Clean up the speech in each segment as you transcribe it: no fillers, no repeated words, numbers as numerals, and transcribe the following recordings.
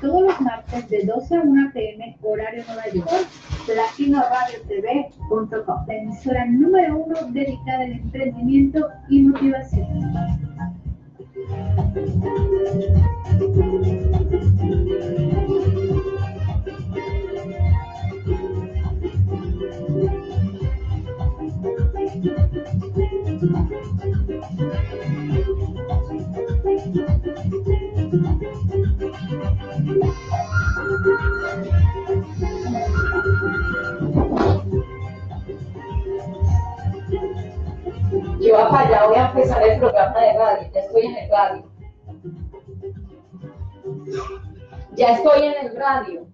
todos los martes de 12 a 1 pm, horario Nueva York, LatinoRadioTV.com, la emisora número 1 dedicada al emprendimiento y motivación. Yo para allá voy a empezar el programa de radio, ya estoy en el radio. Ya estoy en el radio.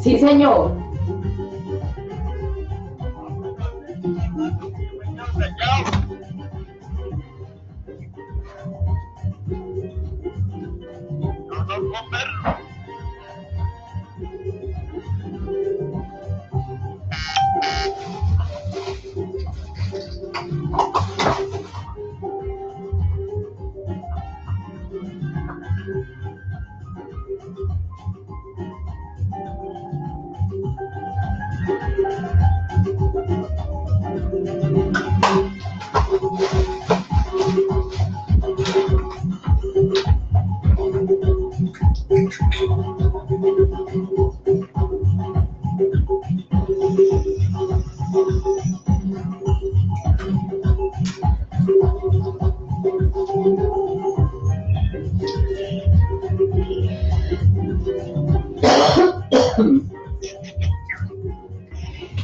Sí, señor.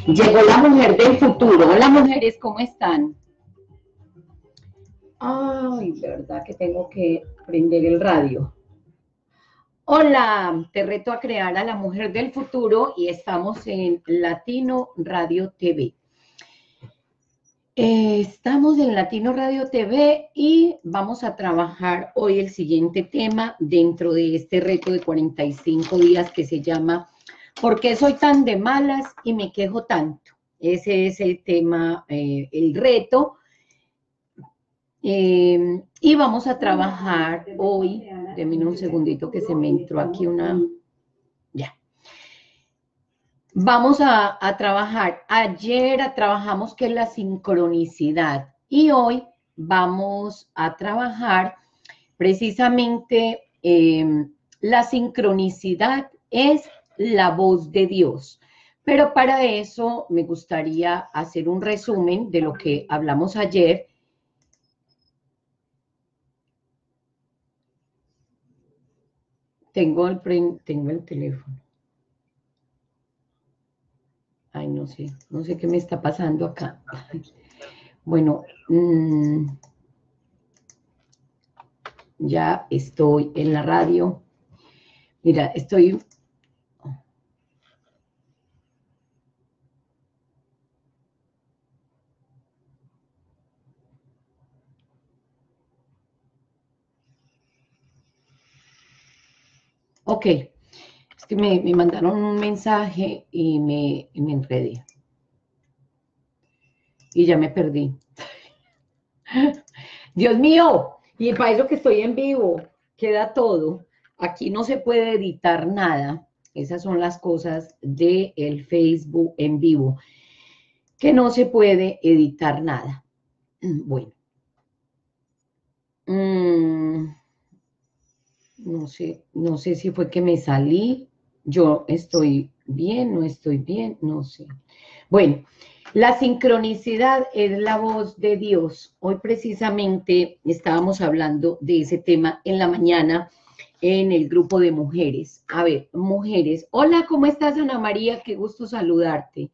Llegó la mujer del futuro. Hola, mujeres, ¿cómo están? Ay, de verdad que tengo que prender el radio. Hola, te reto a crear a la mujer del futuro y estamos en Latino Radio TV. Estamos en Latino Radio TV y vamos a trabajar hoy el siguiente tema dentro de este reto de 45 días que se llama ¿por qué soy tan de malas y me quejo tanto? Ese es el tema, el reto. Y vamos a trabajar hoy, déjenme un segundito que se me entró aquí una... Ya. Vamos a trabajar. Ayer trabajamos que es la sincronicidad y hoy vamos a trabajar precisamente la sincronicidad es la voz de Dios. Pero para eso me gustaría hacer un resumen de lo que hablamos ayer. Tengo el teléfono. Ay, no sé qué me está pasando acá. Bueno, ya estoy en la radio. Mira, estoy... Ok, es que me mandaron un mensaje y me enredé. Y ya me perdí. Dios mío, y para eso que estoy en vivo, queda todo. Aquí no se puede editar nada. Esas son las cosas del Facebook en vivo, que no se puede editar nada. Bueno. No sé si fue que me salí, yo no estoy bien, no sé. Bueno, la sincronicidad es la voz de Dios. Hoy precisamente estábamos hablando de ese tema en la mañana en el grupo de mujeres. A ver, mujeres, hola, ¿cómo estás, Ana María? Qué gusto saludarte.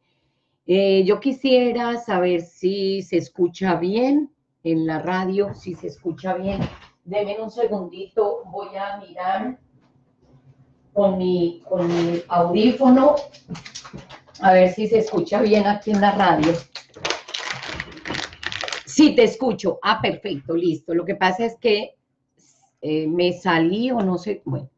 Yo quisiera saber si se escucha bien en la radio, si se escucha bien. Denme un segundito, voy a mirar con mi audífono, a ver si se escucha bien aquí en la radio. Sí, te escucho. Ah, perfecto, listo. Lo que pasa es que me salí o no sé, bueno.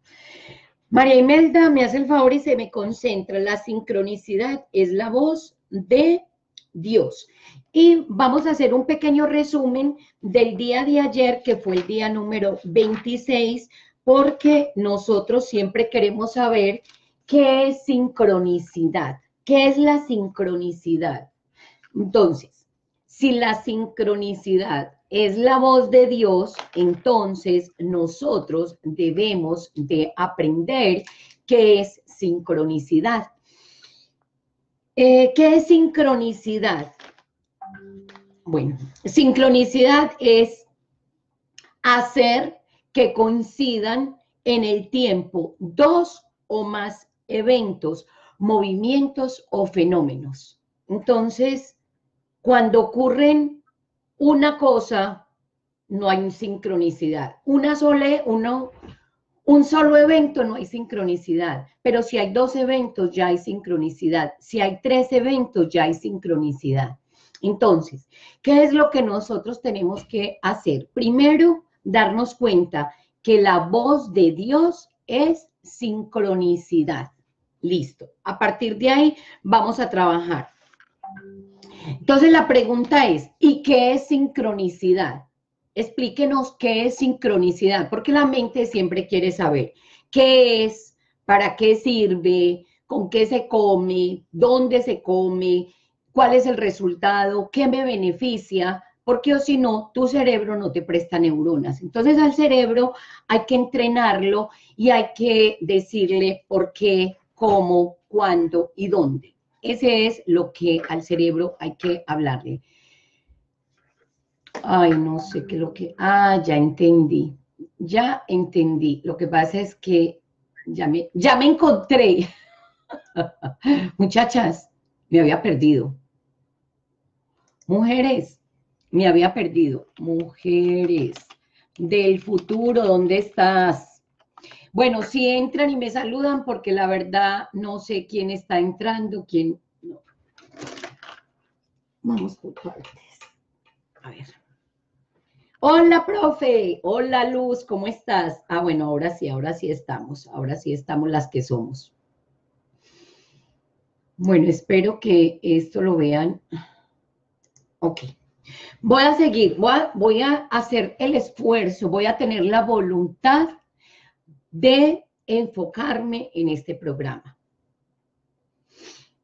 María Imelda, me hace el favor y se me concentra. La sincronicidad es la voz de Dios. Y vamos a hacer un pequeño resumen del día de ayer, que fue el día número 26, porque nosotros siempre queremos saber qué es sincronicidad, qué es la sincronicidad. Entonces, si la sincronicidad es la voz de Dios, entonces nosotros debemos de aprender qué es sincronicidad. ¿Qué es sincronicidad? Bueno, sincronicidad es hacer que coincidan en el tiempo dos o más eventos, movimientos o fenómenos. Entonces, cuando ocurren una cosa, no hay sincronicidad. Un solo evento no hay sincronicidad, pero si hay dos eventos ya hay sincronicidad, si hay tres eventos ya hay sincronicidad. Entonces, ¿qué es lo que nosotros tenemos que hacer? Primero, darnos cuenta que la voz de Dios es sincronicidad. Listo. A partir de ahí vamos a trabajar. Entonces, la pregunta es, ¿y qué es sincronicidad? Explíquenos qué es sincronicidad, porque la mente siempre quiere saber qué es, para qué sirve, con qué se come, dónde se come, cuál es el resultado, qué me beneficia, porque o si no, tu cerebro no te presta neuronas. Entonces al cerebro hay que entrenarlo y hay que decirle por qué, cómo, cuándo y dónde. Ese es lo que al cerebro hay que hablarle. Ay, no sé qué es lo que... Ah, ya entendí. Ya entendí. Lo que pasa es que ya me encontré. Muchachas, me había perdido. Mujeres, me había perdido. Mujeres del futuro, ¿dónde estás? Bueno, si entran y me saludan, porque la verdad no sé quién está entrando, quién... No. Vamos por partes. A ver... Hola, profe. Hola, Luz. ¿Cómo estás? Ah, bueno, ahora sí estamos. Ahora sí estamos las que somos. Bueno, espero que esto lo vean. Ok. Voy a seguir. Voy a hacer el esfuerzo. Voy a tener la voluntad de enfocarme en este programa.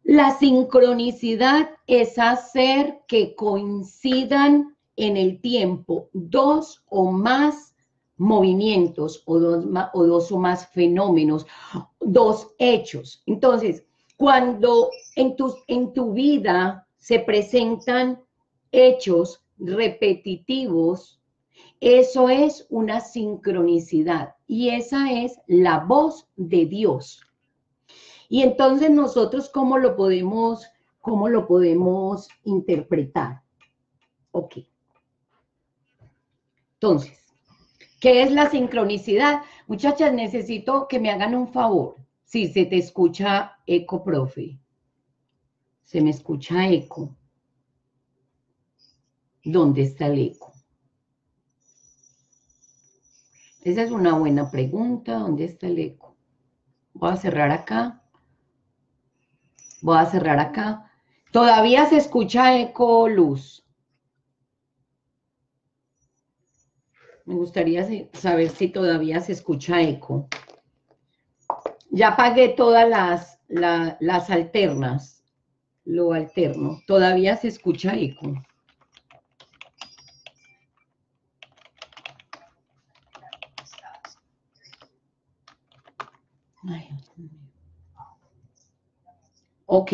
La sincronicidad es hacer que coincidan en el tiempo dos o más movimientos o dos o más fenómenos, dos hechos. Entonces, cuando en tu vida se presentan hechos repetitivos, eso es una sincronicidad y esa es la voz de Dios. Y entonces nosotros, ¿cómo lo podemos interpretar? Ok. Entonces, ¿qué es la sincronicidad? Muchachas, necesito que me hagan un favor. Sí, se te escucha eco, profe. Se me escucha eco. ¿Dónde está el eco? Esa es una buena pregunta. ¿Dónde está el eco? Voy a cerrar acá. Voy a cerrar acá. Todavía se escucha eco, Luz. Me gustaría saber si todavía se escucha eco. Ya apagué todas las alternas. Lo alterno. Todavía se escucha eco. Ay. Ok.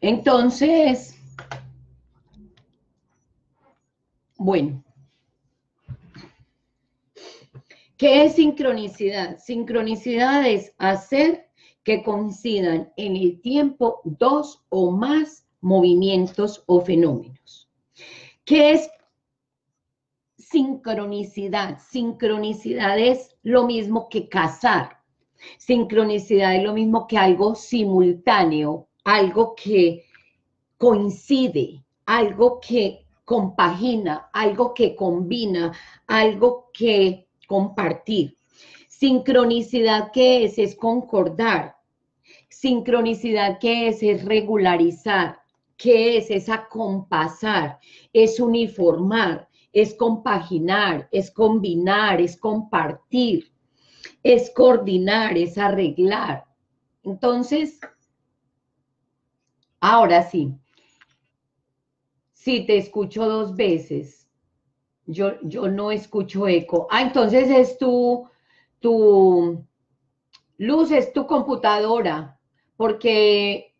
Entonces, bueno. ¿Qué es sincronicidad? Sincronicidad es hacer que coincidan en el tiempo dos o más movimientos o fenómenos. ¿Qué es sincronicidad? Sincronicidad es lo mismo que casar. Sincronicidad es lo mismo que algo simultáneo, algo que coincide, algo que compagina, algo que combina, algo que... compartir. Sincronicidad, ¿qué es? Es concordar. Sincronicidad, ¿qué es? Es regularizar. ¿Qué es? Es acompasar, es uniformar, es compaginar, es combinar, es compartir, es coordinar, es arreglar. Entonces, ahora sí, si te escucho dos veces, yo no escucho eco. Ah, entonces es tu luz, es tu computadora, porque...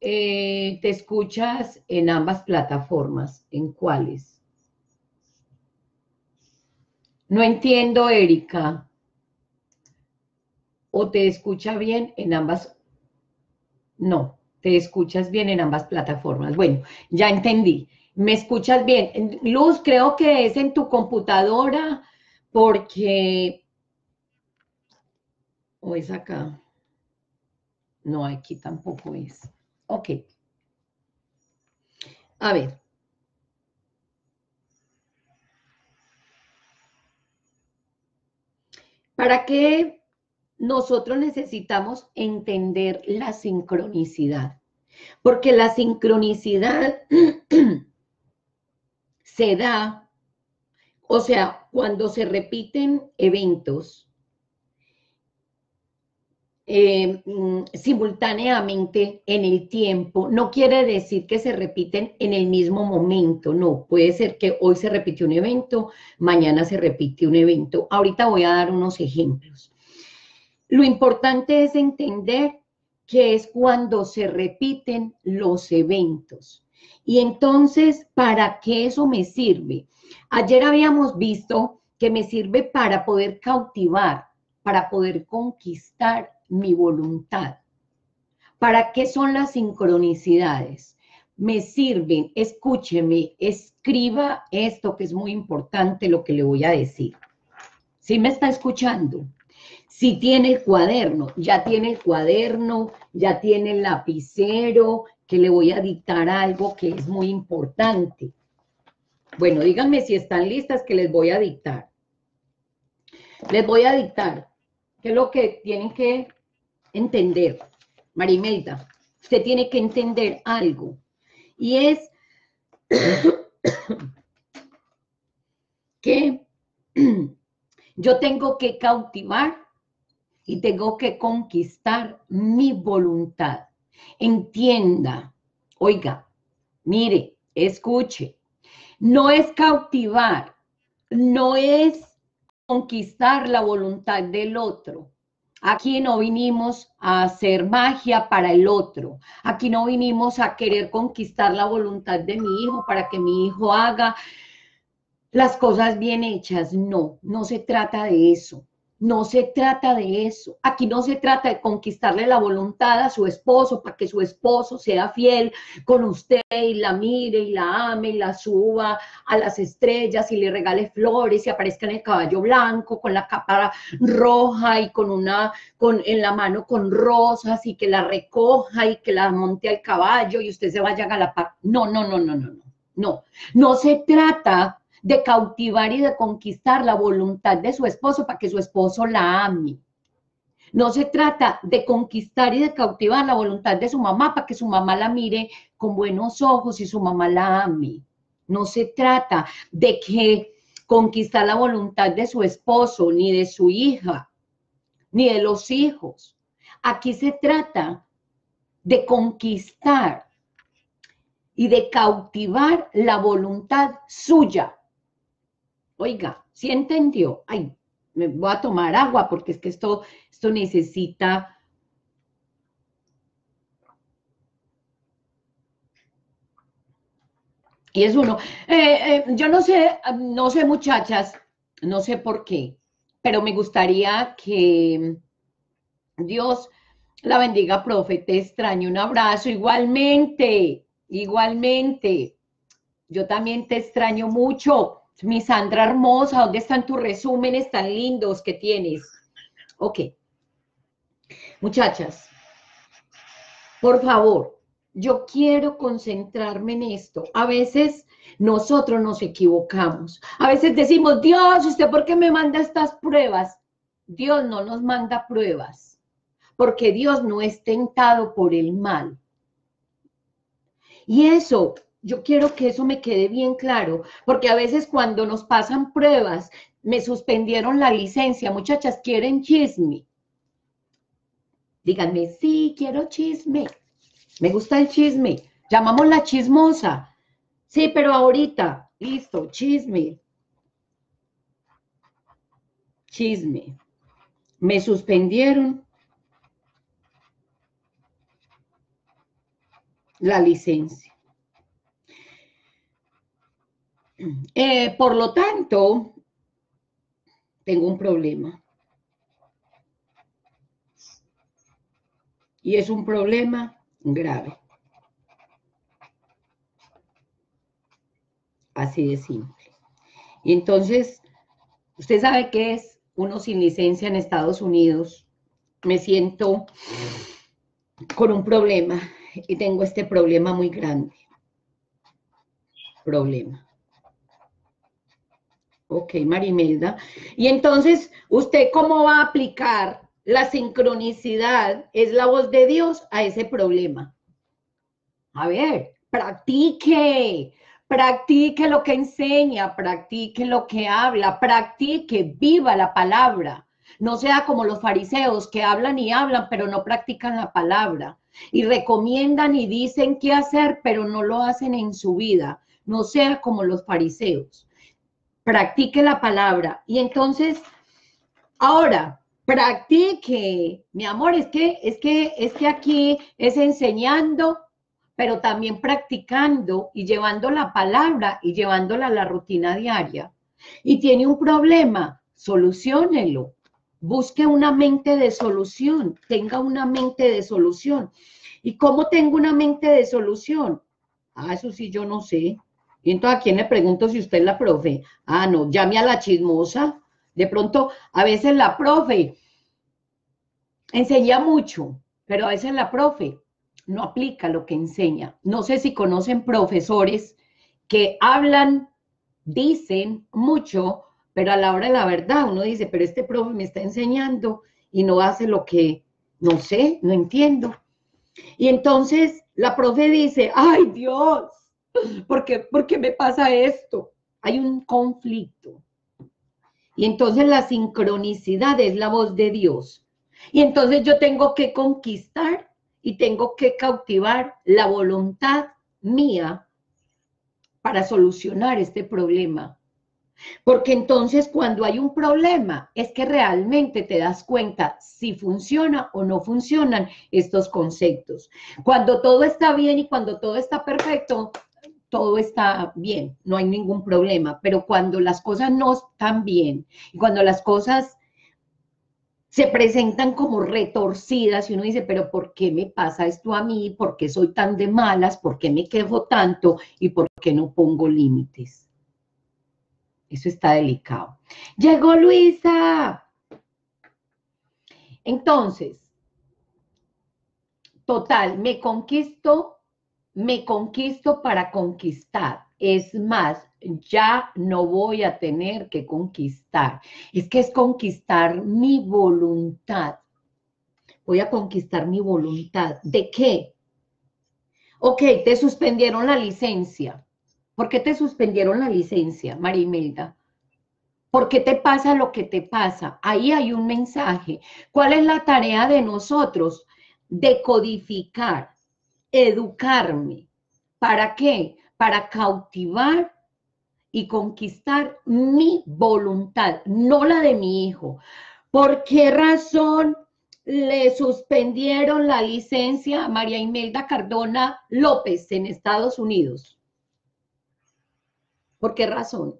te escuchas en ambas plataformas. ¿En cuáles? No entiendo, Erika. ¿O te escucha bien en ambas? No, te escuchas bien en ambas plataformas. Bueno, ya entendí. ¿Me escuchas bien? Luz, creo que es en tu computadora porque... ¿O es acá? No, aquí tampoco es. Ok. A ver. ¿Para qué nosotros necesitamos entender la sincronicidad? Porque la sincronicidad se da, o sea, cuando se repiten eventos simultáneamente en el tiempo, no quiere decir que se repiten en el mismo momento, no, puede ser que hoy se repite un evento, mañana se repite un evento. Ahorita voy a dar unos ejemplos. Lo importante es entender que es cuando se repiten los eventos. Y entonces, ¿para qué eso me sirve? Ayer habíamos visto que me sirve para poder cautivar, para poder conquistar mi voluntad. ¿Para qué son las sincronicidades? Me sirven, escúcheme, escriba esto que es muy importante lo que le voy a decir. ¿Sí me está escuchando? Si tiene el cuaderno, ya tiene el cuaderno, ya tiene el lapicero, que le voy a dictar algo que es muy importante. Bueno, díganme si están listas que les voy a dictar. Les voy a dictar. ¿Qué es lo que tienen que entender? María Imelda, usted tiene que entender algo. Y es que yo tengo que cautivar y tengo que conquistar mi voluntad. Entienda, oiga, mire, escuche. No es cautivar, no es conquistar la voluntad del otro. Aquí no vinimos a hacer magia para el otro. Aquí no vinimos a querer conquistar la voluntad de mi hijo para que mi hijo haga las cosas bien hechas. No, no se trata de eso. No se trata de eso. Aquí no se trata de conquistarle la voluntad a su esposo para que su esposo sea fiel con usted y la mire y la ame y la suba a las estrellas y le regale flores y aparezca en el caballo blanco con la capa roja y en la mano con rosas y que la recoja y que la monte al caballo y usted se vaya a Galapagos. No, no, no, no, no, no. No, no se trata de cautivar y de conquistar la voluntad de su esposo para que su esposo la ame. No se trata de conquistar y de cautivar la voluntad de su mamá para que su mamá la mire con buenos ojos y su mamá la ame. No se trata de que conquistar la voluntad de su esposo, ni de su hija, ni de los hijos. Aquí se trata de conquistar y de cautivar la voluntad suya. Oiga, ¿sí entendió? Ay, me voy a tomar agua porque es que esto necesita... Y es uno... yo no sé muchachas, no sé por qué, pero me gustaría que Dios la bendiga, profe, te extraño, un abrazo, igualmente, igualmente. Yo también te extraño mucho. Mi Sandra hermosa, ¿dónde están tus resúmenes tan lindos que tienes? Ok. Muchachas, por favor, yo quiero concentrarme en esto. A veces nosotros nos equivocamos. A veces decimos, Dios, ¿usted por qué me manda estas pruebas? Dios no nos manda pruebas, porque Dios no es tentado por el mal. Y eso, yo quiero que eso me quede bien claro, porque a veces cuando nos pasan pruebas, me suspendieron la licencia, muchachas, ¿quieren chisme? Díganme, sí, quiero chisme, me gusta el chisme, llamamos la chismosa, sí, pero ahorita, listo, chisme, chisme, me suspendieron la licencia. Por lo tanto, tengo un problema. Y es un problema grave. Así de simple. Y entonces, usted sabe qué es uno sin licencia en Estados Unidos. Me siento con un problema y tengo este problema muy grande. Problema. Ok, María Imelda. Y entonces, ¿usted cómo va a aplicar la sincronicidad? Es la voz de Dios a ese problema. A ver, practique. Practique lo que enseña, practique lo que habla, practique, viva la palabra. No sea como los fariseos que hablan y hablan, pero no practican la palabra. Y recomiendan y dicen qué hacer, pero no lo hacen en su vida. No sea como los fariseos. Practique la palabra. Y entonces, ahora, practique. Mi amor, es que aquí es enseñando, pero también practicando y llevando la palabra y llevándola a la rutina diaria. Y tiene un problema, soluciónelo. Busque una mente de solución, tenga una mente de solución. ¿Y cómo tengo una mente de solución? Ah, eso sí, yo no sé. Y entonces, ¿a quién le pregunto si usted es la profe? Ah, no, llame a la chismosa. De pronto, a veces la profe enseña mucho, pero a veces la profe no aplica lo que enseña. No sé si conocen profesores que hablan, dicen mucho, pero a la hora de la verdad uno dice, pero este profe me está enseñando y no hace lo que, no sé, no entiendo. Y entonces la profe dice, ¡ay, Dios! ¿Por qué me pasa esto? Hay un conflicto. Y entonces la sincronicidad es la voz de Dios. Y entonces yo tengo que conquistar y tengo que cautivar la voluntad mía para solucionar este problema. Porque entonces cuando hay un problema es que realmente te das cuenta si funciona o no funcionan estos conceptos. Cuando todo está bien y cuando todo está perfecto, todo está bien, no hay ningún problema, pero cuando las cosas no están bien, y cuando las cosas se presentan como retorcidas, y uno dice, pero ¿por qué me pasa esto a mí? ¿Por qué soy tan de malas? ¿Por qué me quejo tanto? ¿Y por qué no pongo límites? Eso está delicado. ¡Llegó Luisa! Entonces, total, me conquisto para conquistar. Es más, ya no voy a tener que conquistar. Es que es conquistar mi voluntad. Voy a conquistar mi voluntad. ¿De qué? Ok, te suspendieron la licencia. ¿Por qué te suspendieron la licencia, María Imelda? ¿Por qué te pasa lo que te pasa? Ahí hay un mensaje. ¿Cuál es la tarea de nosotros? Decodificar. Educarme. ¿Para qué? Para cautivar y conquistar mi voluntad, no la de mi hijo. ¿Por qué razón le suspendieron la licencia a María Imelda Cardona López en Estados Unidos? ¿Por qué razón?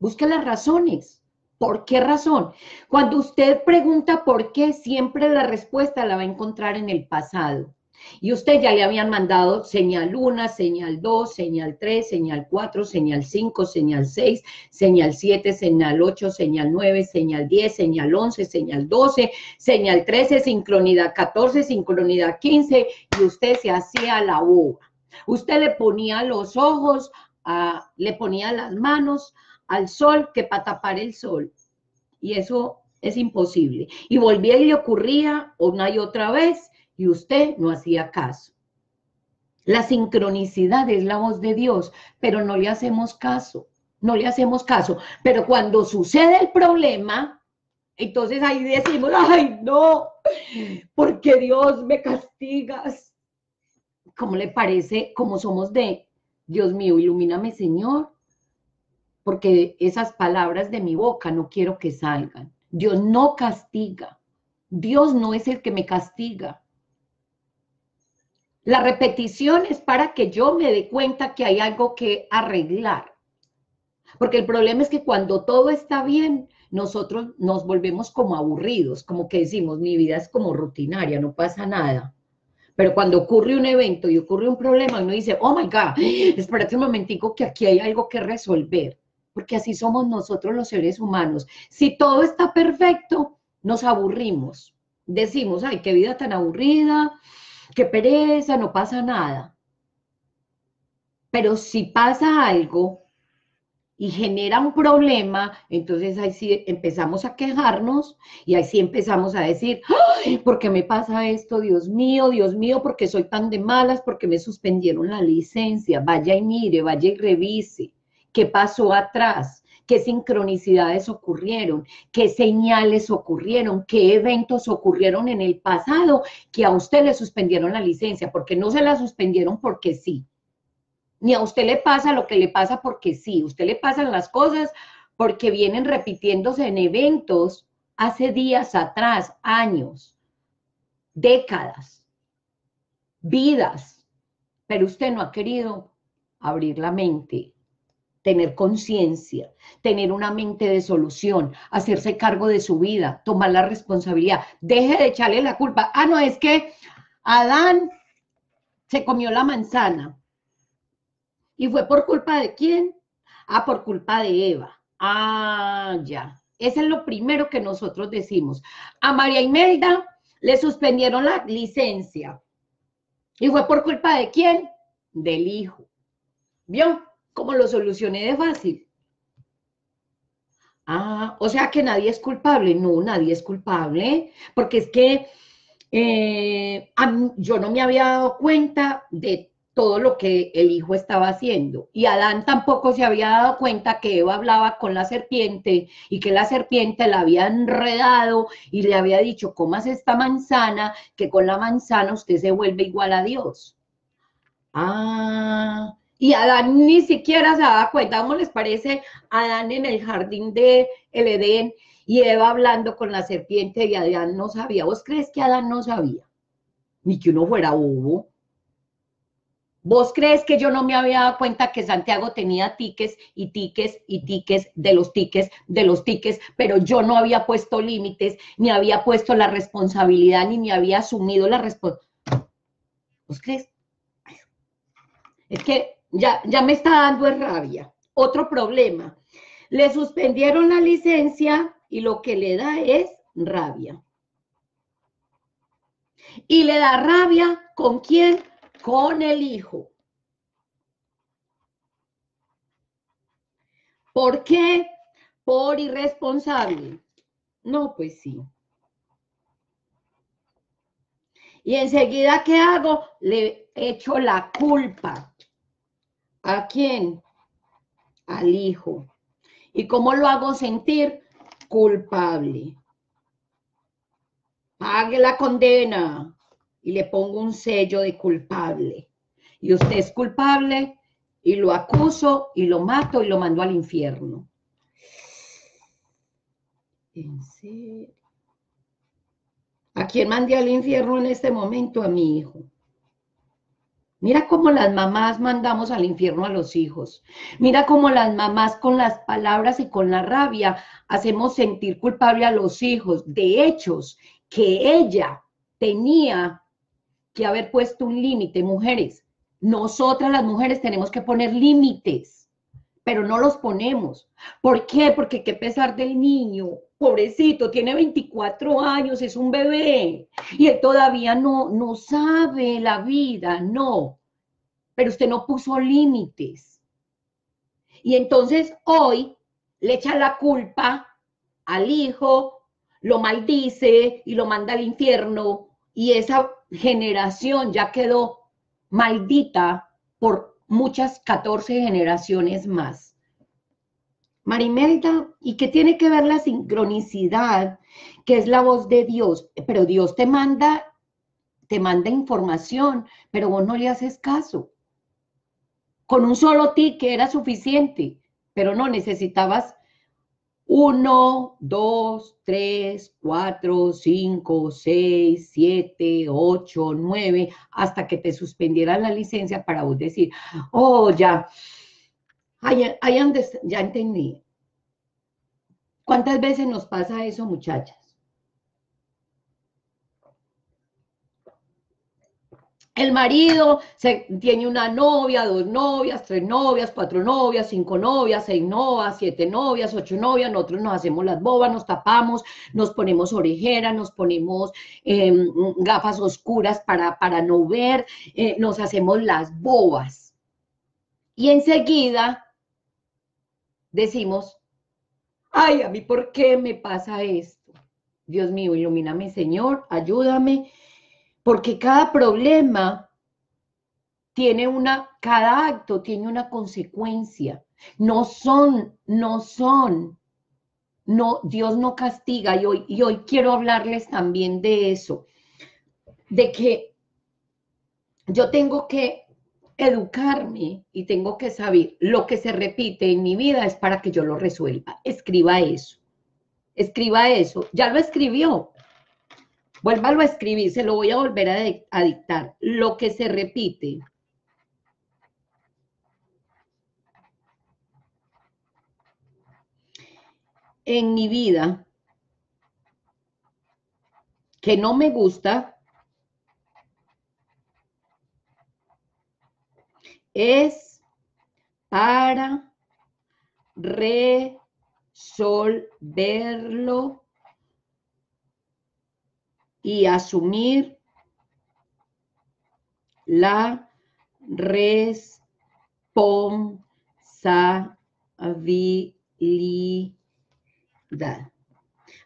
Busque las razones. ¿Por qué razón? Cuando usted pregunta por qué, siempre la respuesta la va a encontrar en el pasado. Y usted ya le habían mandado señal 1, señal 2, señal 3, señal 4, señal 5, señal 6, señal 7, señal 8, señal 9, señal 10, señal 11, señal 12, señal 13, sincronidad 14, sincronidad 15, y usted se hacía la boba. Usted le ponía los ojos, le ponía las manos al sol que para tapar el sol. Y eso es imposible. Y volvía y le ocurría una y otra vez. Y usted no hacía caso. La sincronicidad es la voz de Dios, pero no le hacemos caso, no le hacemos caso. Pero cuando sucede el problema, entonces ahí decimos, ¡ay, no! Porque Dios me castigas. ¿Cómo le parece? Como somos de, Dios mío, ilumíname, Señor, porque esas palabras de mi boca no quiero que salgan. Dios no castiga. Dios no es el que me castiga. La repetición es para que yo me dé cuenta que hay algo que arreglar. Porque el problema es que cuando todo está bien, nosotros nos volvemos como aburridos, como que decimos, mi vida es como rutinaria, no pasa nada. Pero cuando ocurre un evento y ocurre un problema, uno dice, oh my God, espérate un momentico que aquí hay algo que resolver. Porque así somos nosotros los seres humanos. Si todo está perfecto, nos aburrimos. Decimos, ay, qué vida tan aburrida, qué pereza, no pasa nada. Pero si pasa algo y genera un problema, entonces ahí sí empezamos a quejarnos y ahí sí empezamos a decir, ¡ay! ¿Por qué me pasa esto? Dios mío, ¿por qué soy tan de malas? ¿Por qué me suspendieron la licencia? Vaya y mire, vaya y revise. ¿Qué pasó atrás? ¿Qué sincronicidades ocurrieron? ¿Qué señales ocurrieron? ¿Qué eventos ocurrieron en el pasado que a usted le suspendieron la licencia? Porque no se la suspendieron porque sí. Ni a usted le pasa lo que le pasa porque sí. A usted le pasan las cosas porque vienen repitiéndose en eventos hace días atrás, años, décadas, vidas. Pero usted no ha querido abrir la mente, tener conciencia, tener una mente de solución, hacerse cargo de su vida, tomar la responsabilidad. Deje de echarle la culpa. Ah, no, es que Adán se comió la manzana. ¿Y fue por culpa de quién? Ah, por culpa de Eva. Ah, ya. Eso es lo primero que nosotros decimos. A María Imelda le suspendieron la licencia. ¿Y fue por culpa de quién? Del hijo. ¿Vio? ¿Cómo lo solucioné de fácil? Ah, o sea que nadie es culpable. No, nadie es culpable. Porque es que yo no me había dado cuenta de todo lo que el hijo estaba haciendo. Y Adán tampoco se había dado cuenta que Eva hablaba con la serpiente y que la serpiente la había enredado y le había dicho, comas esta manzana, que con la manzana usted se vuelve igual a Dios. Ah, y Adán ni siquiera se daba cuenta. ¿Cómo les parece Adán en el jardín del Edén y Eva hablando con la serpiente y Adán no sabía? ¿Vos crees que Adán no sabía? Ni que uno fuera bobo. ¿Vos crees que yo no me había dado cuenta que Santiago tenía tiques y tiques y tiques de los tiques pero yo no había puesto límites, ni había puesto la responsabilidad, ni me había asumido la responsabilidad? ¿Vos crees? Es que ya me está dando rabia. Otro problema. Le suspendieron la licencia y lo que le da es rabia. Y le da rabia, ¿con quién? Con el hijo. ¿Por qué? Por irresponsable. No, pues sí. Y enseguida, ¿qué hago? Le echo la culpa. ¿A quién? Al hijo. ¿Y cómo lo hago sentir? Culpable. Pague la condena. Y le pongo un sello de culpable. Y usted es culpable, y lo acuso, y lo mato, y lo mando al infierno. ¿En serio? ¿A quién mandé al infierno en este momento? A mi hijo. Mira cómo las mamás mandamos al infierno a los hijos. Mira cómo las mamás con las palabras y con la rabia hacemos sentir culpable a los hijos de hechos que ella tenía que haber puesto un límite, mujeres. Nosotras las mujeres tenemos que poner límites, pero no los ponemos. ¿Por qué? Porque hay que pesar del niño, pobrecito, tiene 24 años, es un bebé, y él todavía no sabe la vida, no. Pero usted no puso límites. Y entonces hoy le echa la culpa al hijo, lo maldice y lo manda al infierno, y esa generación ya quedó maldita por muchas 14 generaciones más. María Imelda, ¿y qué tiene que ver la sincronicidad, que es la voz de Dios? Pero Dios te manda información, pero vos no le haces caso. Con un solo tique era suficiente, pero no necesitabas 1, 2, 3, 4, 5, 6, 7, 8, 9, hasta que te suspendieran la licencia para vos decir, oh, ya, ya entendí. ¿Cuántas veces nos pasa eso, muchachas? El marido tiene una novia, 2 novias, 3 novias, 4 novias, 5 novias, 6 novias, 7 novias, 8 novias. Nosotros nos hacemos las bobas, nos tapamos, nos ponemos orejeras, nos ponemos gafas oscuras para no ver, nos hacemos las bobas. Y enseguida decimos, ay, a mí, ¿por qué me pasa esto? Dios mío, ilumíname, Señor, ayúdame. Porque cada problema tiene cada acto tiene una consecuencia. Dios no castiga. Y hoy quiero hablarles también de eso, de que yo tengo que educarme y tengo que saber lo que se repite en mi vida es para que yo lo resuelva. Escriba eso. Escriba eso. Ya lo escribió. Vuélvalo a escribir, se lo voy a volver a dictar. Lo que se repite. En mi vida, que no me gusta, es para resolverlo y asumir la responsabilidad.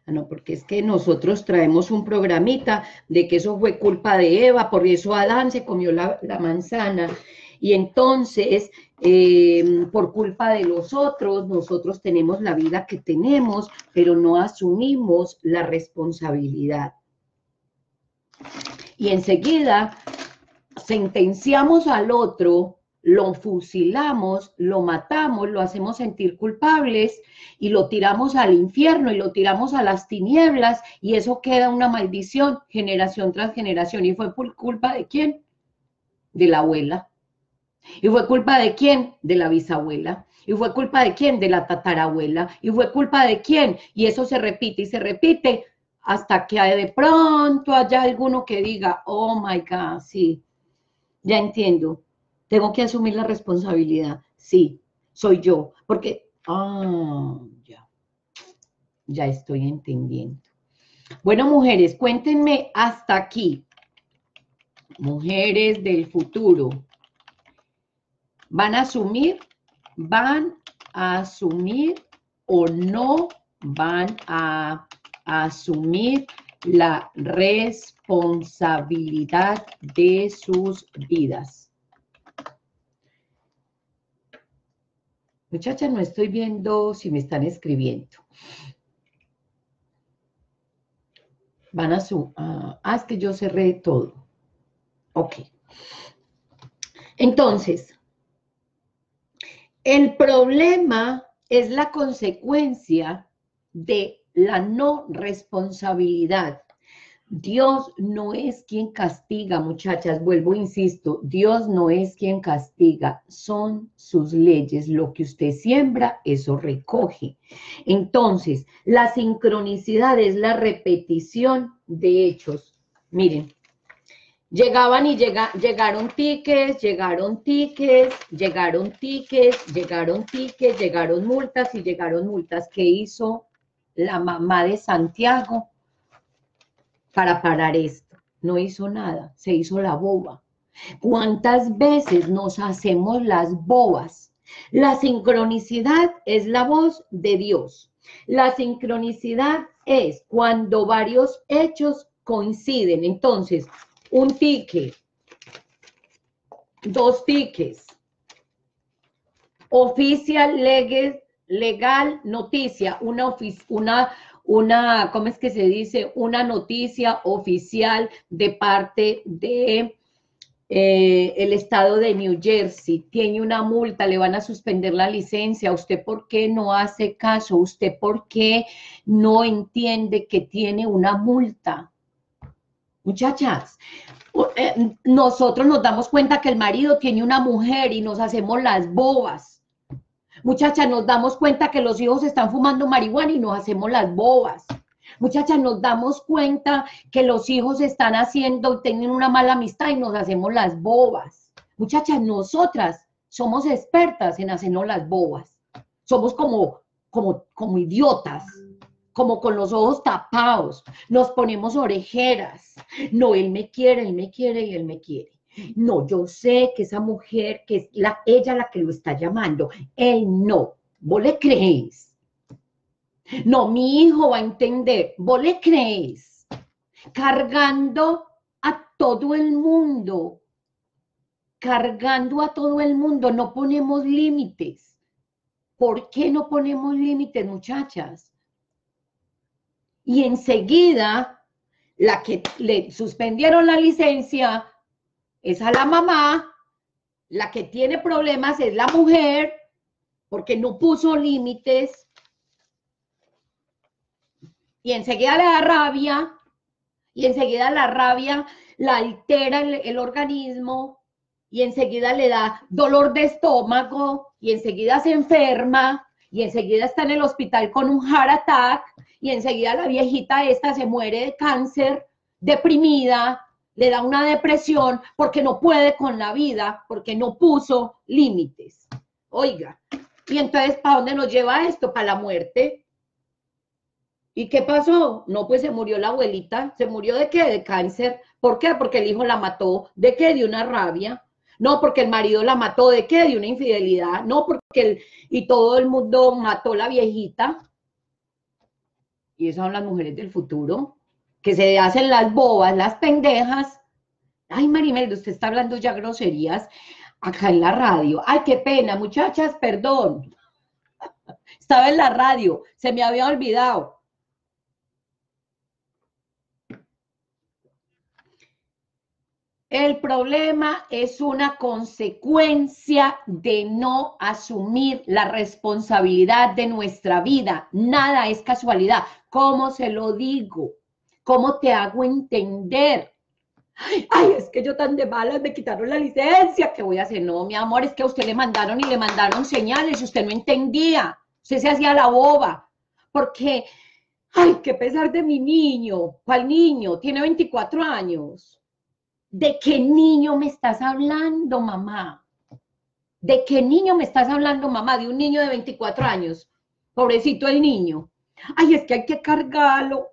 No, porque es que nosotros traemos un programita de que eso fue culpa de Eva, por eso Adán se comió la manzana. Y entonces, por culpa de los otros, nosotros tenemos la vida que tenemos, pero no asumimos la responsabilidad. Y enseguida sentenciamos al otro, lo fusilamos, lo matamos, lo hacemos sentir culpables y lo tiramos al infierno y lo tiramos a las tinieblas y eso queda una maldición generación tras generación. ¿Y fue por culpa de quién? De la abuela. ¿Y fue culpa de quién? De la bisabuela. ¿Y fue culpa de quién? De la tatarabuela. ¿Y fue culpa de quién? Y eso se repite y se repite. Hasta que de pronto haya alguno que diga, oh my God, sí, ya entiendo, tengo que asumir la responsabilidad, sí, soy yo, porque, ya estoy entendiendo. Bueno, mujeres, cuéntenme hasta aquí, mujeres del futuro, ¿van a asumir o no van a asumir la responsabilidad de sus vidas? Muchachas, no estoy viendo si me están escribiendo. Van a es que yo cerré todo. Ok. Entonces, el problema es la consecuencia de la no responsabilidad. Dios no es quien castiga, muchachas, vuelvo, insisto, Dios no es quien castiga, son sus leyes, lo que usted siembra, eso recoge. Entonces, la sincronicidad es la repetición de hechos. Miren, llegaron tickets, llegaron multas y llegaron multas. ¿Qué hizo la mamá de Santiago para parar esto? No hizo nada, se hizo la boba. ¿Cuántas veces nos hacemos las bobas? La sincronicidad es la voz de Dios. La sincronicidad es cuando varios hechos coinciden. Entonces, un tique, 2 piques. Oficial legal noticia, ¿cómo es que se dice? Una noticia oficial de parte de el estado de New Jersey. Tiene una multa, le van a suspender la licencia. ¿Usted por qué no hace caso? ¿Usted por qué no entiende que tiene una multa? Muchachas, nosotros nos damos cuenta que el marido tiene una mujer y nos hacemos las bobas. Muchachas, nos damos cuenta que los hijos están fumando marihuana y nos hacemos las bobas. Muchachas, nos damos cuenta que los hijos están haciendo y tienen una mala amistad y nos hacemos las bobas. Muchachas, nosotras somos expertas en hacernos las bobas. Somos como idiotas, como con los ojos tapados. Nos ponemos orejeras. No, él me quiere y él me quiere. No, yo sé que esa mujer, que es ella la que lo está llamando. Él no. ¿Vos le creéis? No, mi hijo va a entender. ¿Vos le creéis? Cargando a todo el mundo. Cargando a todo el mundo. No ponemos límites. ¿Por qué no ponemos límites, muchachas? Y enseguida, la que le suspendieron la licencia es a la mamá, la que tiene problemas es la mujer, porque no puso límites. Y enseguida le da rabia, y enseguida la rabia la altera el organismo, y enseguida le da dolor de estómago, y enseguida se enferma, y enseguida está en el hospital con un heart attack, y enseguida la viejita esta se muere de cáncer, deprimida, le da una depresión porque no puede con la vida, porque no puso límites. Oiga, y entonces, ¿para dónde nos lleva esto? Para la muerte. ¿Y qué pasó? No, pues se murió la abuelita. ¿Se murió de qué? De cáncer. ¿Por qué? Porque el hijo la mató. ¿De qué? De una rabia. No, porque el marido la mató. ¿De qué? De una infidelidad. No, porque y todo el mundo mató a la viejita. Y esas son las mujeres del futuro, que se hacen las bobas, las pendejas. Ay, María Imelda, usted está hablando ya groserías acá en la radio. Ay, qué pena, muchachas, perdón. Estaba en la radio, se me había olvidado. El problema es una consecuencia de no asumir la responsabilidad de nuestra vida. Nada es casualidad. ¿Cómo se lo digo? ¿Cómo te hago entender? Ay, es que yo tan de malas me quitaron la licencia. ¿Qué voy a hacer? No, mi amor, es que a usted le mandaron y le mandaron señales. Usted no entendía. Usted se hacía la boba. Porque, ay, qué pesar de mi niño. ¿Cuál niño? Tiene 24 años. ¿De qué niño me estás hablando, mamá? ¿De qué niño me estás hablando, mamá? De un niño de 24 años. Pobrecito el niño. Ay, es que hay que cargarlo.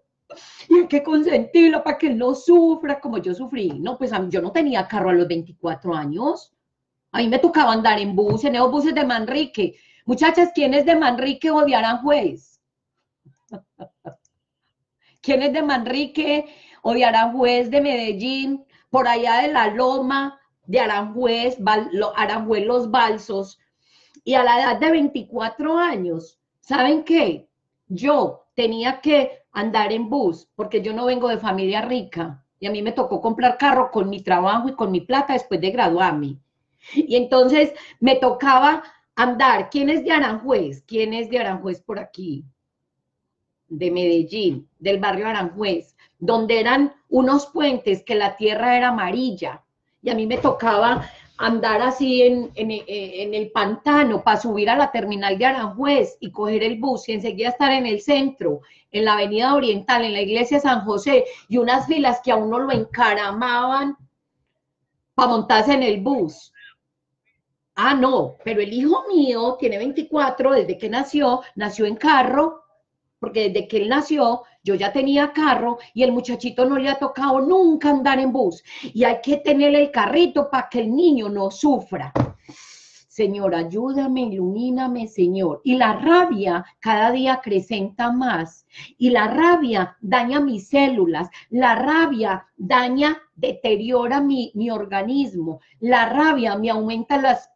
Y hay que consentirlo para que él no sufra como yo sufrí. No, pues yo no tenía carro a los 24 años. A mí me tocaba andar en bus, en esos buses de Manrique. Muchachas, ¿quién es de Manrique o de Aranjuez? ¿Quién es de Manrique o de Aranjuez, de Medellín? Por allá de la Loma, de Aranjuez, Aranjuez Los Balsos, y a la edad de 24 años, ¿saben qué? Yo tenía que andar en bus, porque yo no vengo de familia rica, y a mí me tocó comprar carro con mi trabajo y con mi plata después de graduarme. Y entonces me tocaba andar. ¿Quién es de Aranjuez? ¿Quién es de Aranjuez por aquí? De Medellín, del barrio Aranjuez, donde eran unos puentes que la tierra era amarilla, y a mí me tocaba andar así en el pantano para subir a la terminal de Aranjuez y coger el bus, y enseguida estar en el centro, en la avenida Oriental, en la iglesia de San José, y unas filas que a uno lo encaramaban para montarse en el bus. Ah, no, pero el hijo mío tiene 24, desde que nació en carro, porque desde que él nació, yo ya tenía carro y el muchachito no le ha tocado nunca andar en bus. Y hay que tener el carrito para que el niño no sufra. Señor, ayúdame, ilumíname, Señor. Y la rabia cada día acrecenta más. Y la rabia daña mis células. La rabia daña, deteriora mi organismo. La rabia me aumenta las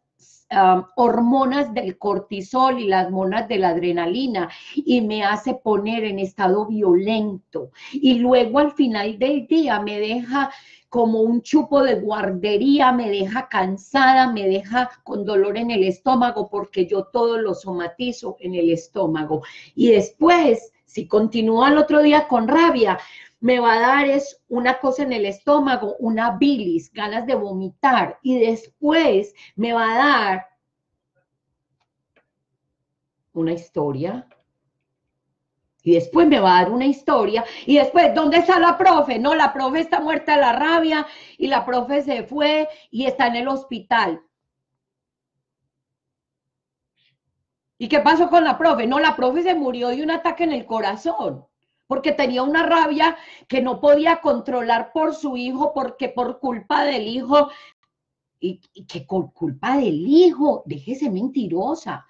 hormonas del cortisol y las hormonas de la adrenalina y me hace poner en estado violento. Y luego al final del día me deja como un chupo de guardería, me deja cansada, me deja con dolor en el estómago porque yo todo lo somatizo en el estómago. Y después, si continúo al otro día con rabia, me va a dar es una cosa en el estómago, una bilis, ganas de vomitar. Y después me va a dar una historia. Y después me va a dar una historia. Y después, ¿dónde está la profe? No, la profe está muerta de la rabia y la profe se fue y está en el hospital. ¿Y qué pasó con la profe? No, la profe se murió de un ataque en el corazón, porque tenía una rabia que no podía controlar por su hijo, porque por culpa del hijo, y que por culpa del hijo, déjese mentirosa,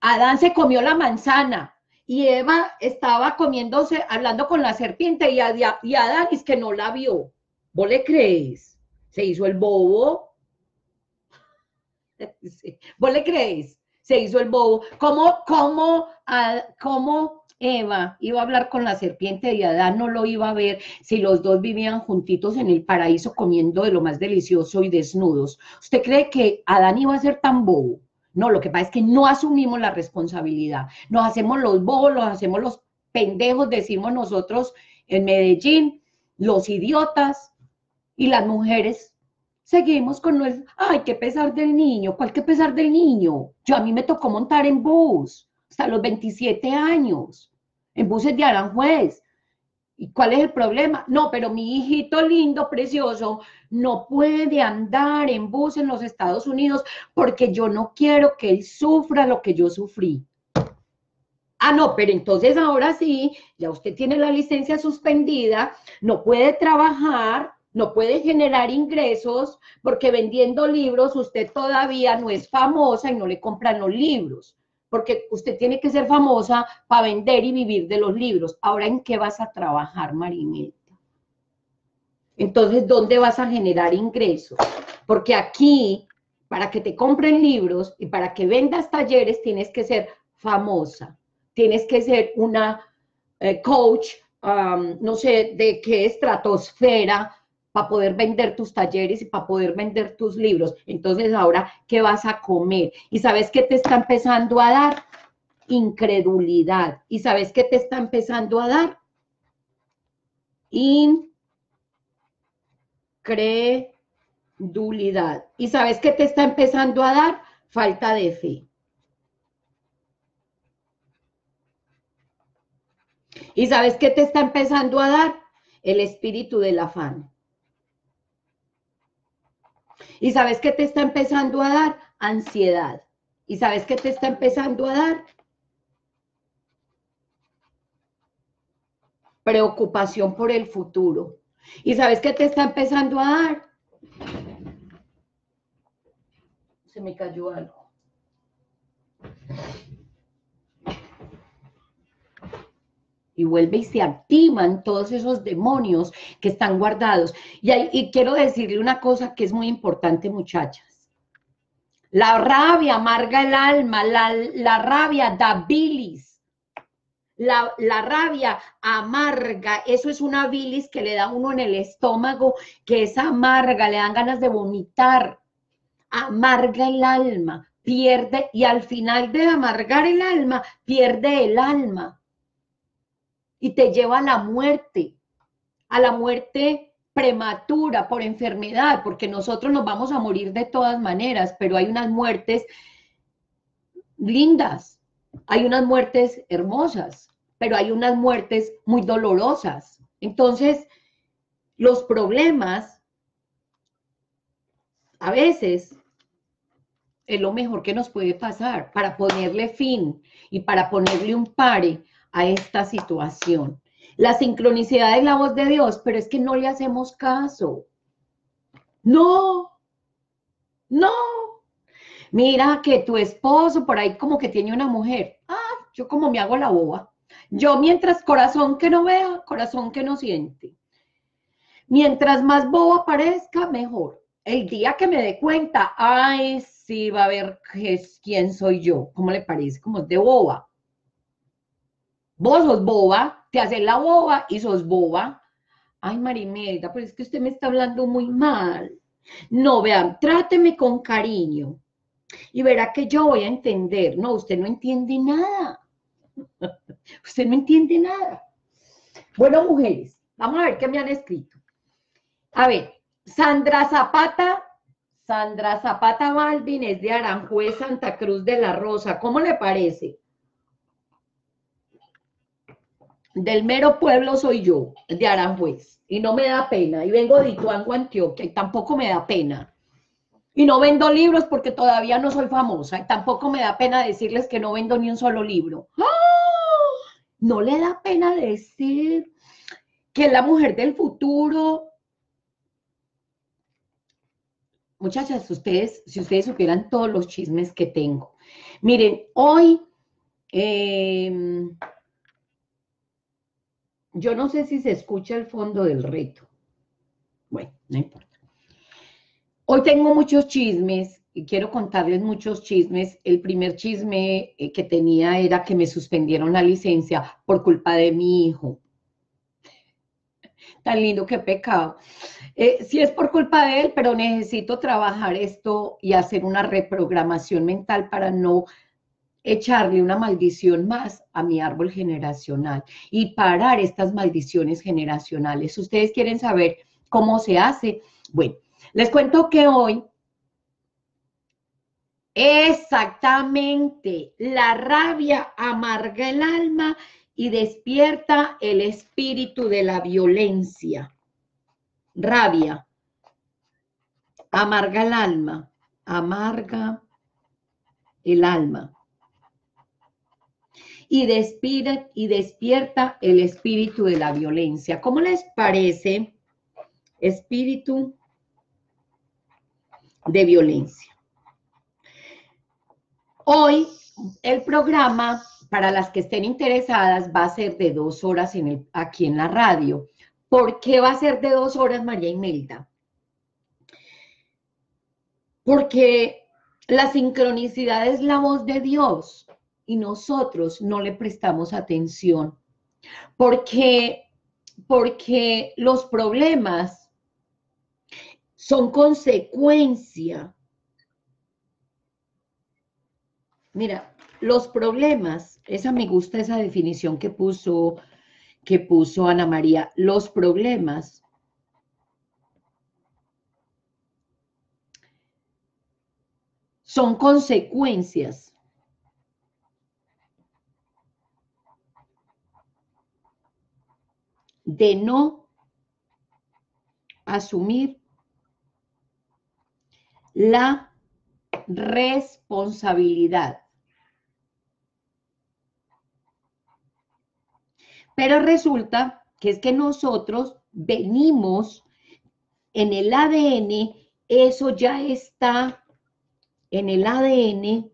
Adán se comió la manzana, y Eva estaba comiéndose, hablando con la serpiente, y Adán es que no la vio. ¿Vos le crees? Se hizo el bobo. ¿Vos le crees? Se hizo el bobo. ¿Cómo Eva iba a hablar con la serpiente y Adán no lo iba a ver si los dos vivían juntitos en el paraíso comiendo de lo más delicioso y desnudos? ¿Usted cree que Adán iba a ser tan bobo? No, lo que pasa es que no asumimos la responsabilidad. Nos hacemos los bobos, nos hacemos los pendejos, decimos nosotros en Medellín, los idiotas, y las mujeres seguimos con nuestro, ay, qué pesar del niño, ¿cuál qué pesar del niño? Yo a mí me tocó montar en bus hasta los 27 años. En buses de Aranjuez. ¿Y cuál es el problema? No, pero mi hijito lindo, precioso, no puede andar en bus en los Estados Unidos porque yo no quiero que él sufra lo que yo sufrí. Ah, no, pero entonces ahora sí, ya usted tiene la licencia suspendida, no puede trabajar, no puede generar ingresos porque vendiendo libros usted todavía no es famosa y no le compran los libros, porque usted tiene que ser famosa para vender y vivir de los libros. Ahora, ¿en qué vas a trabajar, María Imelda? Entonces, ¿dónde vas a generar ingresos? Porque aquí, para que te compren libros y para que vendas talleres, tienes que ser famosa. Tienes que ser una coach, no sé de qué estratosfera, para poder vender tus talleres y para poder vender tus libros. Entonces, ahora, ¿qué vas a comer? ¿Y sabes qué te está empezando a dar? Incredulidad. ¿Y sabes qué te está empezando a dar? Incredulidad. ¿Y sabes qué te está empezando a dar? Falta de fe. ¿Y sabes qué te está empezando a dar? El espíritu del afán. ¿Y sabes qué te está empezando a dar? Ansiedad. ¿Y sabes qué te está empezando a dar? Preocupación por el futuro. ¿Y sabes qué te está empezando a dar? Se me cayó algo. Y vuelve y se activan todos esos demonios que están guardados. Y quiero decirle una cosa que es muy importante, muchachas. La rabia amarga el alma, la rabia da bilis. La rabia amarga, eso es una bilis que le da uno en el estómago, que es amarga, le dan ganas de vomitar. Amarga el alma, pierde, y al final de amargar el alma, pierde el alma. Y te lleva a la muerte prematura por enfermedad, porque nosotros nos vamos a morir de todas maneras, pero hay unas muertes lindas, hay unas muertes hermosas, pero hay unas muertes muy dolorosas. Entonces, los problemas, a veces, es lo mejor que nos puede pasar para ponerle fin y para ponerle un pare a esta situación. La sincronicidad es la voz de Dios, pero es que no le hacemos caso. No, no. mira que tu esposo por ahí como que tiene una mujer, ah, yo como me hago la boba, yo mientras corazón que no vea, corazón que no siente, mientras más boba parezca, mejor. El día que me dé cuenta, ay, sí, va a ver quién soy yo. ¿Cómo le parece? Como es de boba. Vos sos boba, te haces la boba y sos boba. Ay, María Imelda, pero es que usted me está hablando muy mal. No, vean, tráteme con cariño y verá que yo voy a entender. No, usted no entiende nada. Usted no entiende nada. Bueno, mujeres, vamos a ver qué me han escrito. A ver. Sandra Zapata Balvín es de Aranjuez, Santa Cruz de la Rosa. ¿Cómo le parece? Del mero pueblo soy yo, de Aranjuez, y no me da pena. Y vengo de Ituango, Antioquia, y tampoco me da pena. Y no vendo libros porque todavía no soy famosa, y tampoco me da pena decirles que no vendo ni un solo libro. ¡Oh! No le da pena decir que la mujer del futuro... Muchachas, ustedes, si ustedes supieran todos los chismes que tengo. Miren, hoy, yo no sé si se escucha el fondo del reto. Bueno, no importa. Hoy tengo muchos chismes y quiero contarles muchos chismes. El primer chisme que tenía era que me suspendieron la licencia por culpa de mi hijo. Tan lindo, qué pecado. Sí es por culpa de él, pero necesito trabajar esto y hacer una reprogramación mental para no echarle una maldición más a mi árbol generacional y parar estas maldiciones generacionales. ¿Ustedes quieren saber cómo se hace? Bueno, les cuento que hoy, exactamente, la rabia amarga el alma y despierta el espíritu de la violencia. Rabia, amarga el alma, y despierta el espíritu de la violencia. ¿Cómo les parece? Espíritu de violencia. Hoy el programa, para las que estén interesadas, va a ser de 2 horas aquí en la radio. ¿Por qué va a ser de 2 horas, María Imelda? Porque la sincronicidad es la voz de Dios y nosotros no le prestamos atención. Porque los problemas son consecuencia. Mira, los problemas, esa me gusta esa definición que puso Ana María. Los problemas son consecuencias de no asumir la responsabilidad. Pero resulta que es que nosotros venimos en el ADN, eso ya está en el ADN,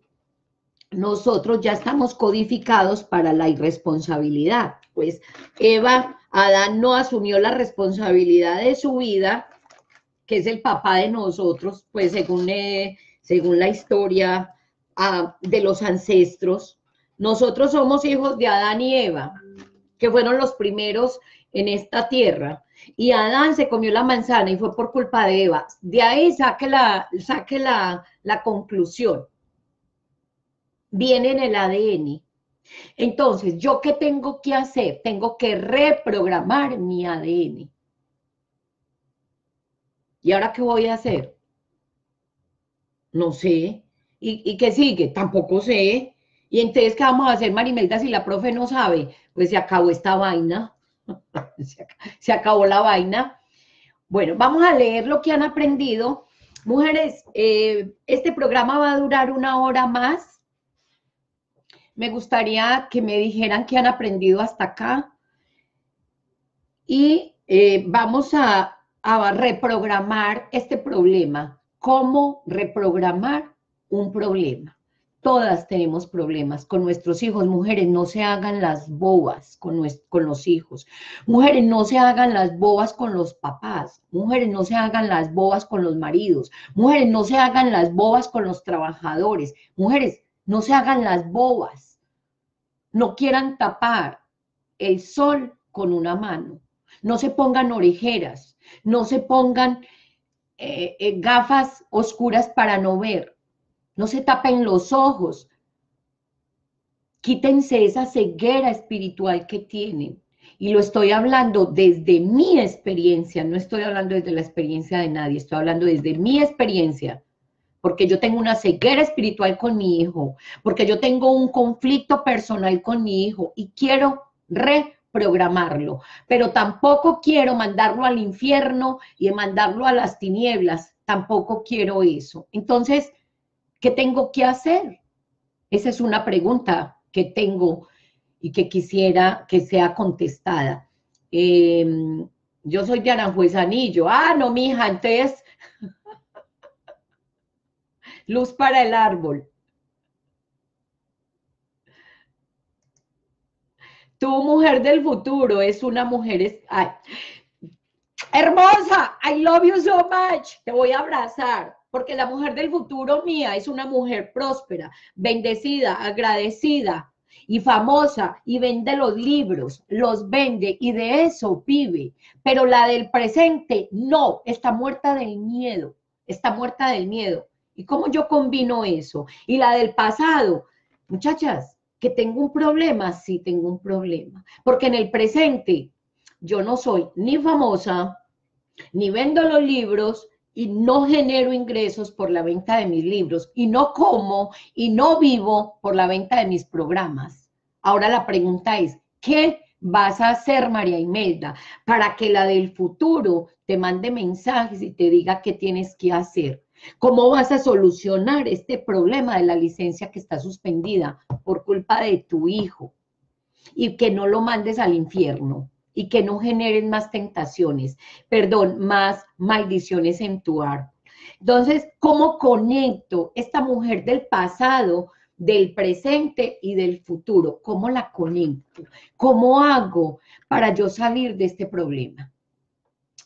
nosotros ya estamos codificados para la irresponsabilidad. Pues Adán no asumió la responsabilidad de su vida, que es el papá de nosotros, pues según la historia de los ancestros. Nosotros somos hijos de Adán y Eva, que fueron los primeros en esta tierra, y Adán se comió la manzana y fue por culpa de Eva. De ahí saque la conclusión. Viene en el ADN. Entonces, ¿yo qué tengo que hacer? Tengo que reprogramar mi ADN. ¿Y ahora qué voy a hacer? No sé. ¿Y qué sigue? Tampoco sé. Y entonces, ¿qué vamos a hacer, María Imelda, si la profe no sabe? Pues se acabó esta vaina, se acabó la vaina. Bueno, vamos a leer lo que han aprendido. Mujeres, este programa va a durar 1 hora más. Me gustaría que me dijeran qué han aprendido hasta acá. Y vamos a reprogramar este problema. ¿Cómo reprogramar un problema. Todas tenemos problemas con nuestros hijos. Mujeres, no se hagan las bobas con los hijos. Mujeres, no se hagan las bobas con los papás. Mujeres, no se hagan las bobas con los maridos. Mujeres, no se hagan las bobas con los trabajadores. Mujeres, no se hagan las bobas. No quieran tapar el sol con una mano. No se pongan orejeras. No se pongan gafas oscuras para no ver. No se tapen los ojos, quítense esa ceguera espiritual que tienen. Y lo estoy hablando desde mi experiencia, no estoy hablando desde la experiencia de nadie, estoy hablando desde mi experiencia. Porque yo tengo una ceguera espiritual con mi hijo, porque yo tengo un conflicto personal con mi hijo y quiero reprogramarlo. Pero tampoco quiero mandarlo al infierno y mandarlo a las tinieblas, tampoco quiero eso. Entonces, ¿qué tengo que hacer? Esa es una pregunta que tengo y que quisiera que sea contestada. Yo soy de Aranjuez Anillo. Ah, no, mija, entonces... Luz para el árbol. Tu mujer del futuro es una mujer... Ay. Hermosa, I love you so much. Te voy a abrazar. Porque la mujer del futuro mía es una mujer próspera, bendecida, agradecida y famosa y vende los libros, los vende y de eso vive. Pero la del presente no, está muerta del miedo, está muerta del miedo. ¿Y cómo yo combino eso? Y la del pasado, muchachas, que tengo un problema, sí tengo un problema. Porque en el presente yo no soy ni famosa, ni vendo los libros, y no genero ingresos por la venta de mis libros, y no como, y no vivo por la venta de mis programas. Ahora la pregunta es, ¿qué vas a hacer, María Imelda, para que la del futuro te mande mensajes y te diga qué tienes que hacer? ¿Cómo vas a solucionar este problema de la licencia que está suspendida por culpa de tu hijo? Y que no lo mandes al infierno. Y que no generen más tentaciones, perdón, más maldiciones en tu árbol. Entonces, ¿cómo conecto esta mujer del pasado, del presente y del futuro? ¿Cómo la conecto? ¿Cómo hago para yo salir de este problema?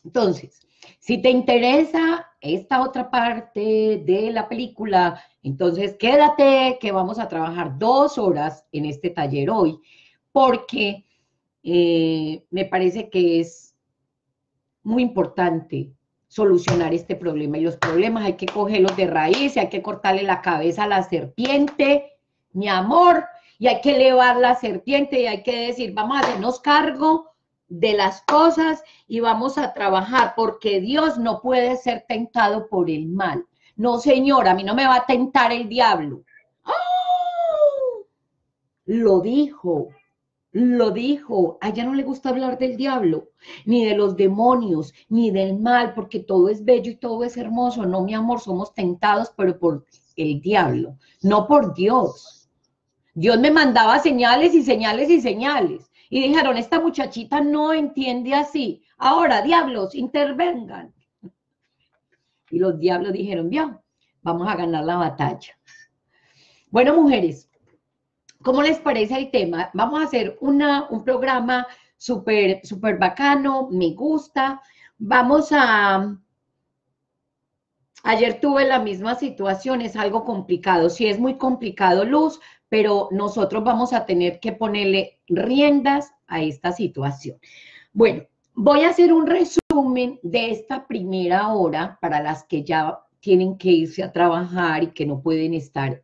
Entonces, si te interesa esta otra parte de la película, entonces quédate que vamos a trabajar 2 horas en este taller hoy, porque... me parece que es muy importante solucionar este problema. Y los problemas hay que cogerlos de raíz, y hay que cortarle la cabeza a la serpiente, mi amor, y hay que elevar la serpiente y hay que decir, vamos a hacernos cargo de las cosas y vamos a trabajar, porque Dios no puede ser tentado por el mal. No, señora, a mí no me va a tentar el diablo. ¡Oh! Lo dijo. Lo dijo, a ella no le gusta hablar del diablo, ni de los demonios, ni del mal, porque todo es bello y todo es hermoso. No, mi amor, somos tentados, pero por el diablo, no por Dios. Dios me mandaba señales y señales y señales. Y dijeron, esta muchachita no entiende así. Ahora, diablos, intervengan. Y los diablos dijeron, bien, vamos a ganar la batalla. Bueno, mujeres. ¿Cómo les parece el tema? Vamos a hacer un programa súper bacano, me gusta. Vamos a... Ayer tuve la misma situación, es algo complicado. Sí, es muy complicado, Luz, pero nosotros vamos a tener que ponerle riendas a esta situación. Bueno, voy a hacer un resumen de esta primera hora para las que ya... tienen que irse a trabajar y que no pueden estar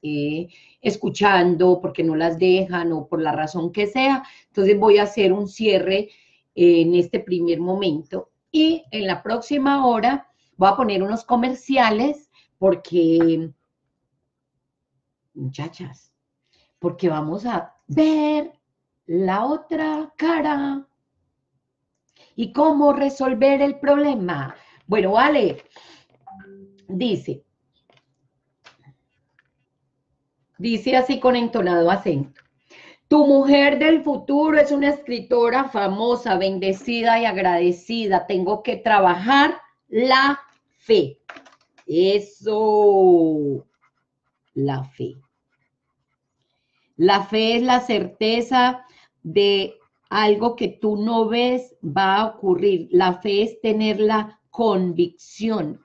escuchando porque no las dejan o por la razón que sea. Entonces voy a hacer un cierre en este primer momento. Y en la próxima hora voy a poner unos comerciales porque, muchachas, porque vamos a ver la otra cara y cómo resolver el problema. Bueno, vale. Dice así con entonado acento, tu mujer del futuro es una escritora famosa, bendecida y agradecida, tengo que trabajar la fe. Eso, la fe. La fe es la certeza de algo que tú no ves va a ocurrir. La fe es tener la convicción,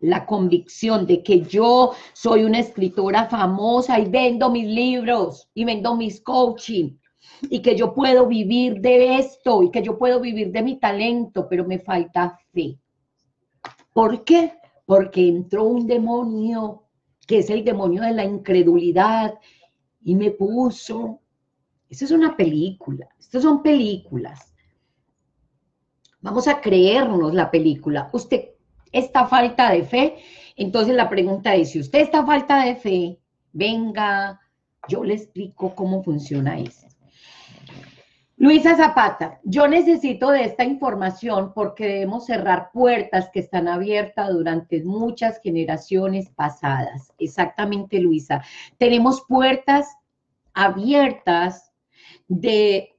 la convicción de que yo soy una escritora famosa y vendo mis libros y vendo mis coaching y que yo puedo vivir de esto y que yo puedo vivir de mi talento, pero me falta fe. ¿Por qué? Porque entró un demonio, que es el demonio de la incredulidad, y me puso. Esa es una película, estas son películas. Vamos a creernos la película. Usted está falta de fe, entonces la pregunta es, si usted está falta de fe, venga, yo le explico cómo funciona eso. Luisa Zapata, yo necesito de esta información porque debemos cerrar puertas que están abiertas durante muchas generaciones pasadas. Exactamente, Luisa. Tenemos puertas abiertas de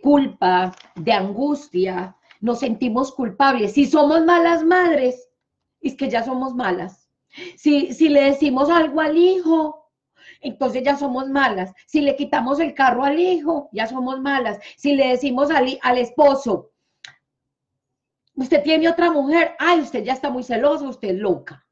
culpa, de angustia. Nos sentimos culpables. Si somos malas madres, es que ya somos malas. Si le decimos algo al hijo, entonces ya somos malas. Si le quitamos el carro al hijo, ya somos malas. Si le decimos al esposo, usted tiene otra mujer, ay, usted ya está muy celoso, usted es loca.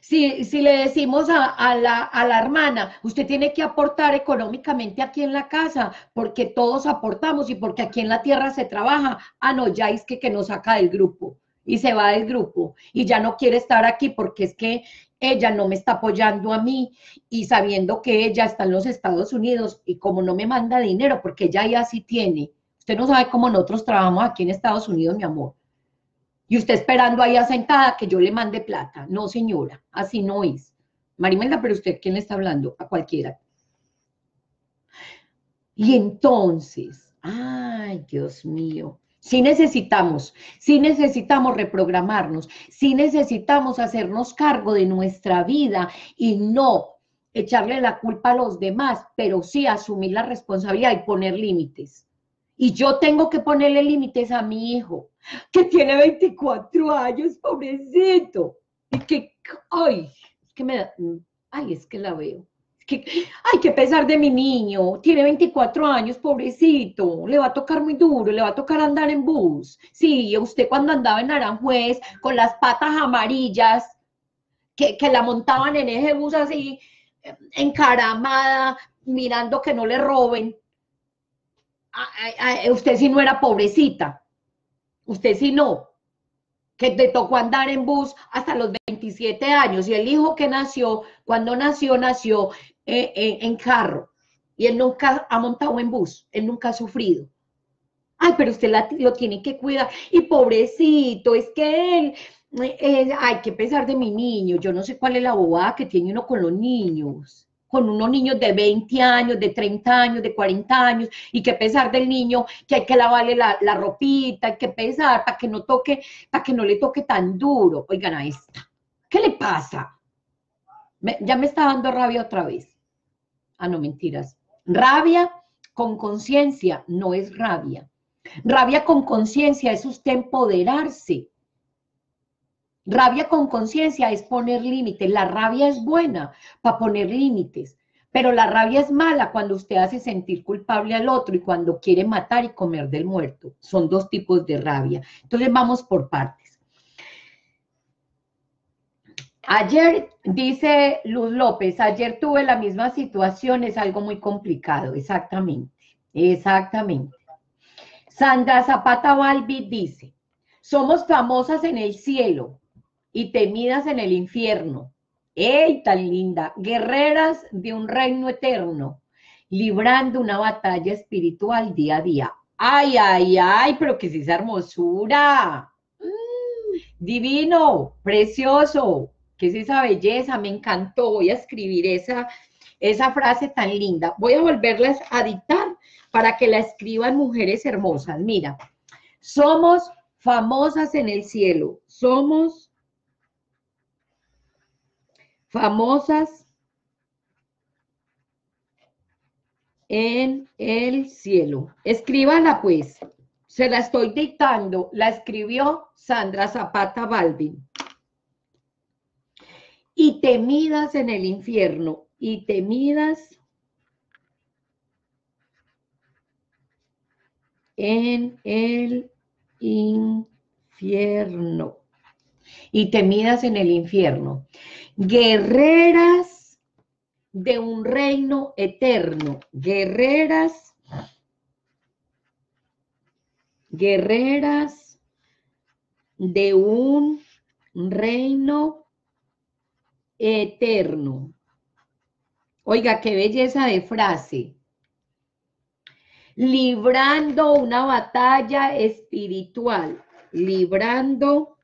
Si le decimos a la hermana, usted tiene que aportar económicamente aquí en la casa, porque todos aportamos y porque aquí en la tierra se trabaja, ah, no, ya es que nos saca del grupo y se va del grupo y ya no quiere estar aquí porque es que ella no me está apoyando a mí y sabiendo que ella está en los Estados Unidos y como no me manda dinero, porque ella ya sí tiene. Usted no sabe cómo nosotros trabajamos aquí en Estados Unidos, mi amor. Y usted esperando ahí sentada que yo le mande plata. No, señora, así no es. María Imelda, pero usted, ¿quién le está hablando? A cualquiera. Y entonces, ay, Dios mío, sí necesitamos reprogramarnos, sí necesitamos hacernos cargo de nuestra vida y no echarle la culpa a los demás, pero sí asumir la responsabilidad y poner límites. Y yo tengo que ponerle límites a mi hijo, que tiene 24 años, pobrecito. Y que, ay, es que me da, ay, es que la veo. Es que, ay, qué pesar de mi niño, tiene 24 años, pobrecito. Le va a tocar muy duro, le va a tocar andar en bus. Sí, usted cuando andaba en Aranjuez, con las patas amarillas, que la montaban en ese bus así, encaramada, mirando que no le roben. Usted sí no era pobrecita, usted sí no, que te tocó andar en bus hasta los 27 años y el hijo que nació, cuando nació en carro y él nunca ha montado en bus, él nunca ha sufrido. Ay, pero usted lo tiene que cuidar y pobrecito, es que él, ay, qué pesar de mi niño, yo no sé cuál es la bobada que tiene uno con los niños. Con unos niños de 20 años, de 30 años, de 40 años, y qué pesar del niño, que hay que lavarle la ropita, hay que pesar para que no toque, para que no le toque tan duro. Oigan a esta, ¿qué le pasa? Ya me está dando rabia otra vez. Ah, no, mentiras. Rabia con conciencia no es rabia. Rabia con conciencia es usted empoderarse. Rabia con conciencia es poner límites. La rabia es buena para poner límites, pero la rabia es mala cuando usted hace sentir culpable al otro y cuando quiere matar y comer del muerto. Son dos tipos de rabia. Entonces vamos por partes. Ayer, dice Luz López, ayer tuve la misma situación, es algo muy complicado. Exactamente, exactamente. Sandra Zapata Balvín dice, somos famosas en el cielo y temidas en el infierno. ¡Ey, tan linda! Guerreras de un reino eterno, librando una batalla espiritual día a día. ¡Ay, ay, ay! Pero que es esa hermosura. Divino, precioso. ¿Qué es esa belleza? Me encantó. Voy a escribir esa frase tan linda. Voy a volverlas a dictar para que la escriban mujeres hermosas. Mira, somos famosas en el cielo. Somos famosas en el cielo. Escríbala pues, Se la estoy dictando, la escribió Sandra Zapata Balvín. Y temidas en el infierno, y temidas en el infierno, y temidas en el infierno, guerreras de un reino eterno, guerreras de un reino eterno. Oiga, qué belleza de frase. Librando una batalla espiritual, librando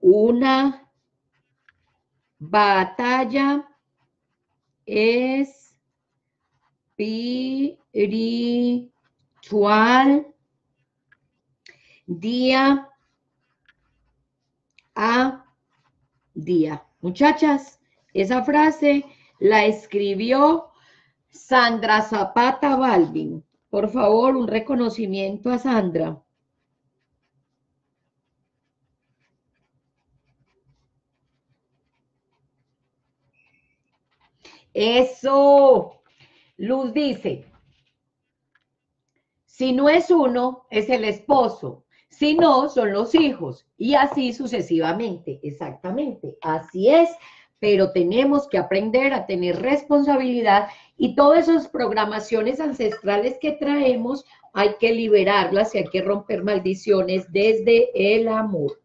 una batalla espiritual día a día. Muchachas, esa frase la escribió Sandra Zapata Balvín. Por favor, un reconocimiento a Sandra. Eso. Luz dice, si no es uno, es el esposo. Si no, son los hijos. Y así sucesivamente. Exactamente. Así es. Pero tenemos que aprender a tener responsabilidad y todas esas programaciones ancestrales que traemos hay que liberarlas y hay que romper maldiciones desde el amor.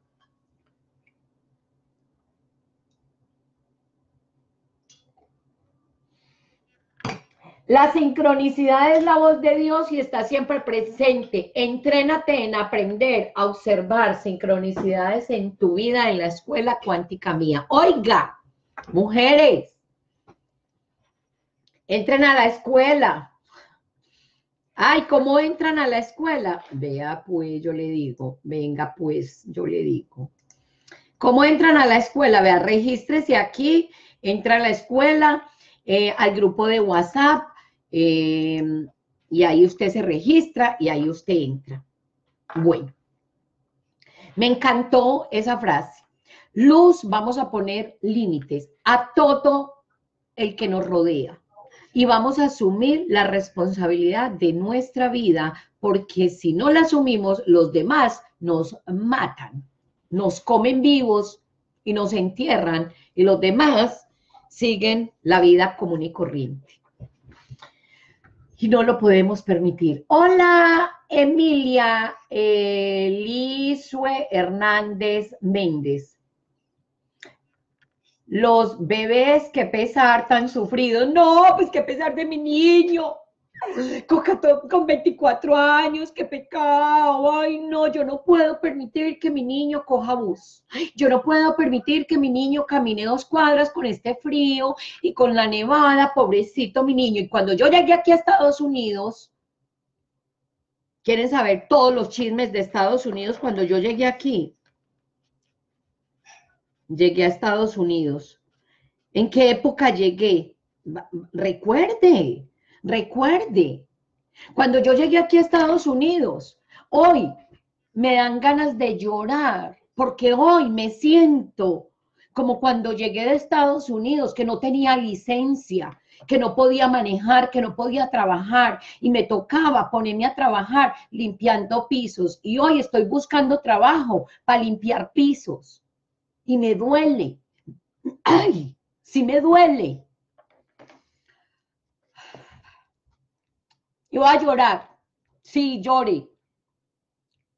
La sincronicidad es la voz de Dios y está siempre presente. Entrénate en aprender a observar sincronicidades en tu vida en la Escuela Cuántica Mía. Oiga, mujeres, entren a la escuela. Ay, ¿cómo entran a la escuela? Vea, pues, yo le digo. Venga, pues, yo le digo. ¿Cómo entran a la escuela? Vea, regístrese aquí, entra a la escuela, al grupo de WhatsApp. Y ahí usted se registra y ahí usted entra. Bueno, me encantó esa frase. Luz, vamos a poner límites a todo el que nos rodea y vamos a asumir la responsabilidad de nuestra vida, porque si no la asumimos, los demás nos matan, nos comen vivos y nos entierran, y los demás siguen la vida común y corriente. Y no lo podemos permitir. Hola, Emilia Lizue Hernández Méndez. Los bebés, qué pesar, tan sufridos. No, pues qué pesar de mi niño. Con 24 años, qué pecado. Ay, no, yo no puedo permitir que mi niño coja bus. Ay, yo no puedo permitir que mi niño camine 2 cuadras con este frío y con la nevada, pobrecito mi niño. Y cuando yo llegué aquí a Estados Unidos, ¿quieren saber todos los chismes de Estados Unidos? Cuando yo llegué aquí, llegué a Estados Unidos. ¿En qué época llegué? Recuerde. Recuerde, cuando yo llegué aquí a Estados Unidos, hoy me dan ganas de llorar, porque hoy me siento como cuando llegué de Estados Unidos, que no tenía licencia, que no podía manejar, que no podía trabajar, y me tocaba ponerme a trabajar limpiando pisos, y hoy estoy buscando trabajo para limpiar pisos, y me duele, ay, sí me duele. Yo voy a llorar, sí, lloré,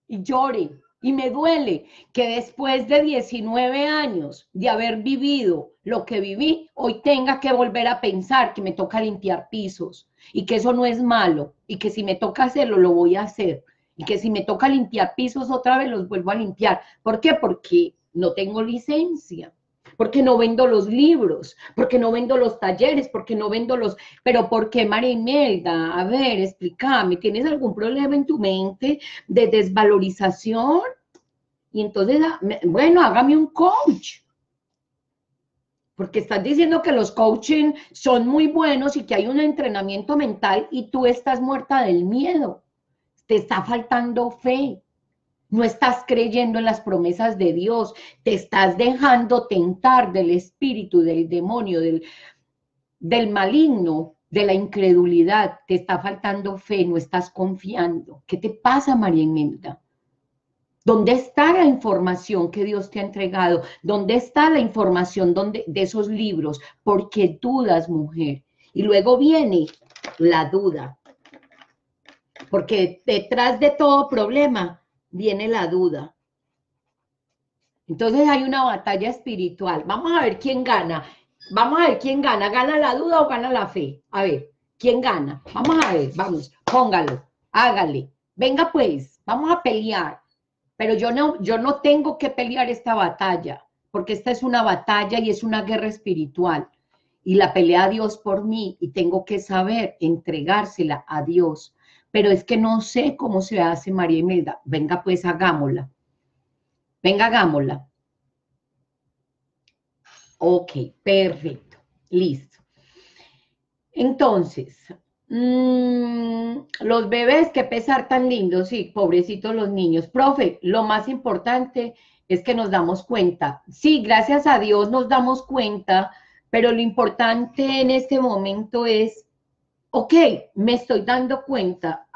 y lloré, y me duele que después de 19 años de haber vivido lo que viví, hoy tenga que volver a pensar que me toca limpiar pisos, y que eso no es malo, y que si me toca hacerlo, lo voy a hacer, y que si me toca limpiar pisos otra vez, los vuelvo a limpiar. ¿Por qué? Porque no tengo licencia. Porque no vendo los libros, porque no vendo los talleres, porque no vendo los... Pero ¿por qué, María Imelda? A ver, explícame, ¿tienes algún problema en tu mente de desvalorización? Y entonces, bueno, hágame un coach. Porque estás diciendo que los coaching son muy buenos y que hay un entrenamiento mental y tú estás muerta del miedo. Te está faltando fe. No estás creyendo en las promesas de Dios. Te estás dejando tentar del espíritu, del demonio, del maligno, de la incredulidad. Te está faltando fe, no estás confiando. ¿Qué te pasa, María Imelda? ¿Dónde está la información que Dios te ha entregado? ¿Dónde está la información de esos libros? Porque dudas, mujer. Y luego viene la duda. Porque detrás de todo problema viene la duda. Entonces hay una batalla espiritual. Vamos a ver quién gana. Vamos a ver quién gana. ¿Gana la duda o gana la fe? A ver, ¿quién gana? Vamos a ver, vamos, póngalo, hágale. Venga pues, vamos a pelear. Pero yo no tengo que pelear esta batalla, porque esta es una batalla y es una guerra espiritual. Y la pelea a Dios por mí, y tengo que saber entregársela a Dios. Pero es que no sé cómo se hace, María Imelda. Venga pues, hagámosla. Venga, hagámosla. Ok, perfecto, listo. Entonces... los bebés, qué pesar tan lindos, sí, pobrecitos los niños. Profe, lo más importante es que nos damos cuenta. Sí, gracias a Dios nos damos cuenta, pero lo importante en este momento es, ok, me estoy dando cuenta,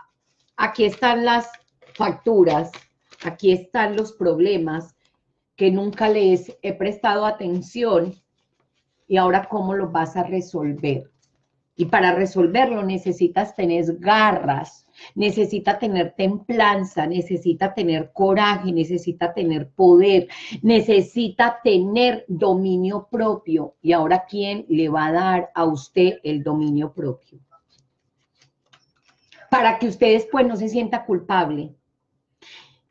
aquí están las facturas, aquí están los problemas que nunca les he prestado atención y ahora cómo los vas a resolver. Y para resolverlo necesitas tener garras, necesita tener templanza, necesita tener coraje, necesita tener poder, necesita tener dominio propio. Y ahora, ¿quién le va a dar a usted el dominio propio? Para que usted después no se sienta culpable.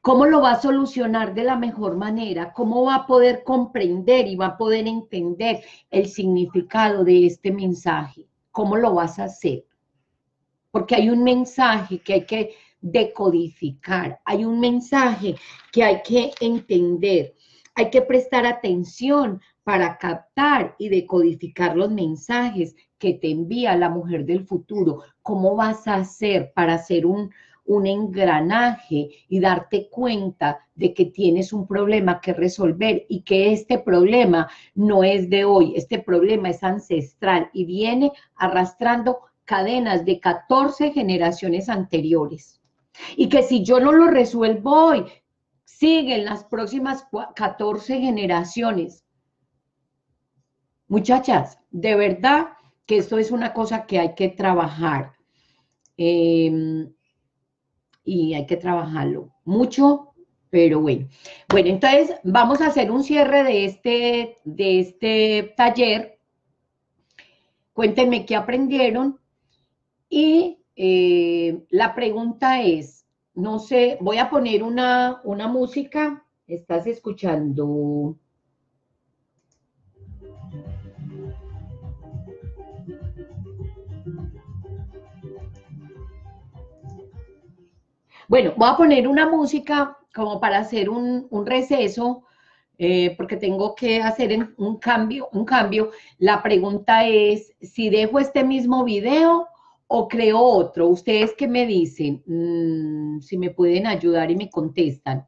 ¿Cómo lo va a solucionar de la mejor manera? ¿Cómo va a poder comprender y va a poder entender el significado de este mensaje? ¿Cómo lo vas a hacer? Porque hay un mensaje que hay que decodificar, hay un mensaje que hay que entender, hay que prestar atención para captar y decodificar los mensajes que te envía la mujer del futuro. ¿Cómo vas a hacer para hacer un engranaje y darte cuenta de que tienes un problema que resolver y que este problema no es de hoy, este problema es ancestral y viene arrastrando cadenas de 14 generaciones anteriores? Y que si yo no lo resuelvo hoy, siguen las próximas 14 generaciones. Muchachas, de verdad que esto es una cosa que hay que trabajar. Y hay que trabajarlo mucho, pero bueno. Bueno, entonces vamos a hacer un cierre de este taller. Cuéntenme qué aprendieron. Y la pregunta es, no sé, voy a poner una música. ¿Estás escuchando? Bueno, voy a poner una música como para hacer un receso, porque tengo que hacer un cambio. La pregunta es, ¿si dejo este mismo video o creo otro? ¿Ustedes qué me dicen? Si me pueden ayudar y me contestan.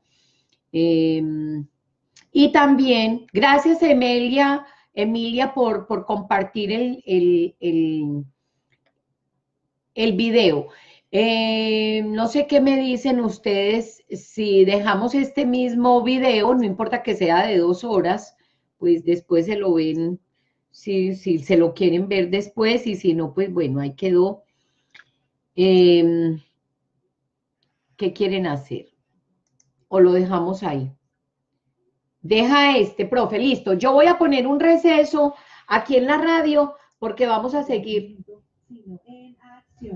Y también, gracias Emilia por compartir el video. No sé qué me dicen ustedes, si dejamos este mismo video, no importa que sea de 2 horas, pues después se lo ven, si se lo quieren ver después, y si no, pues bueno, ahí quedó. ¿Qué quieren hacer? ¿O lo dejamos ahí? Deja este, profe, listo. Yo voy a poner un receso aquí en la radio, porque vamos a seguir... que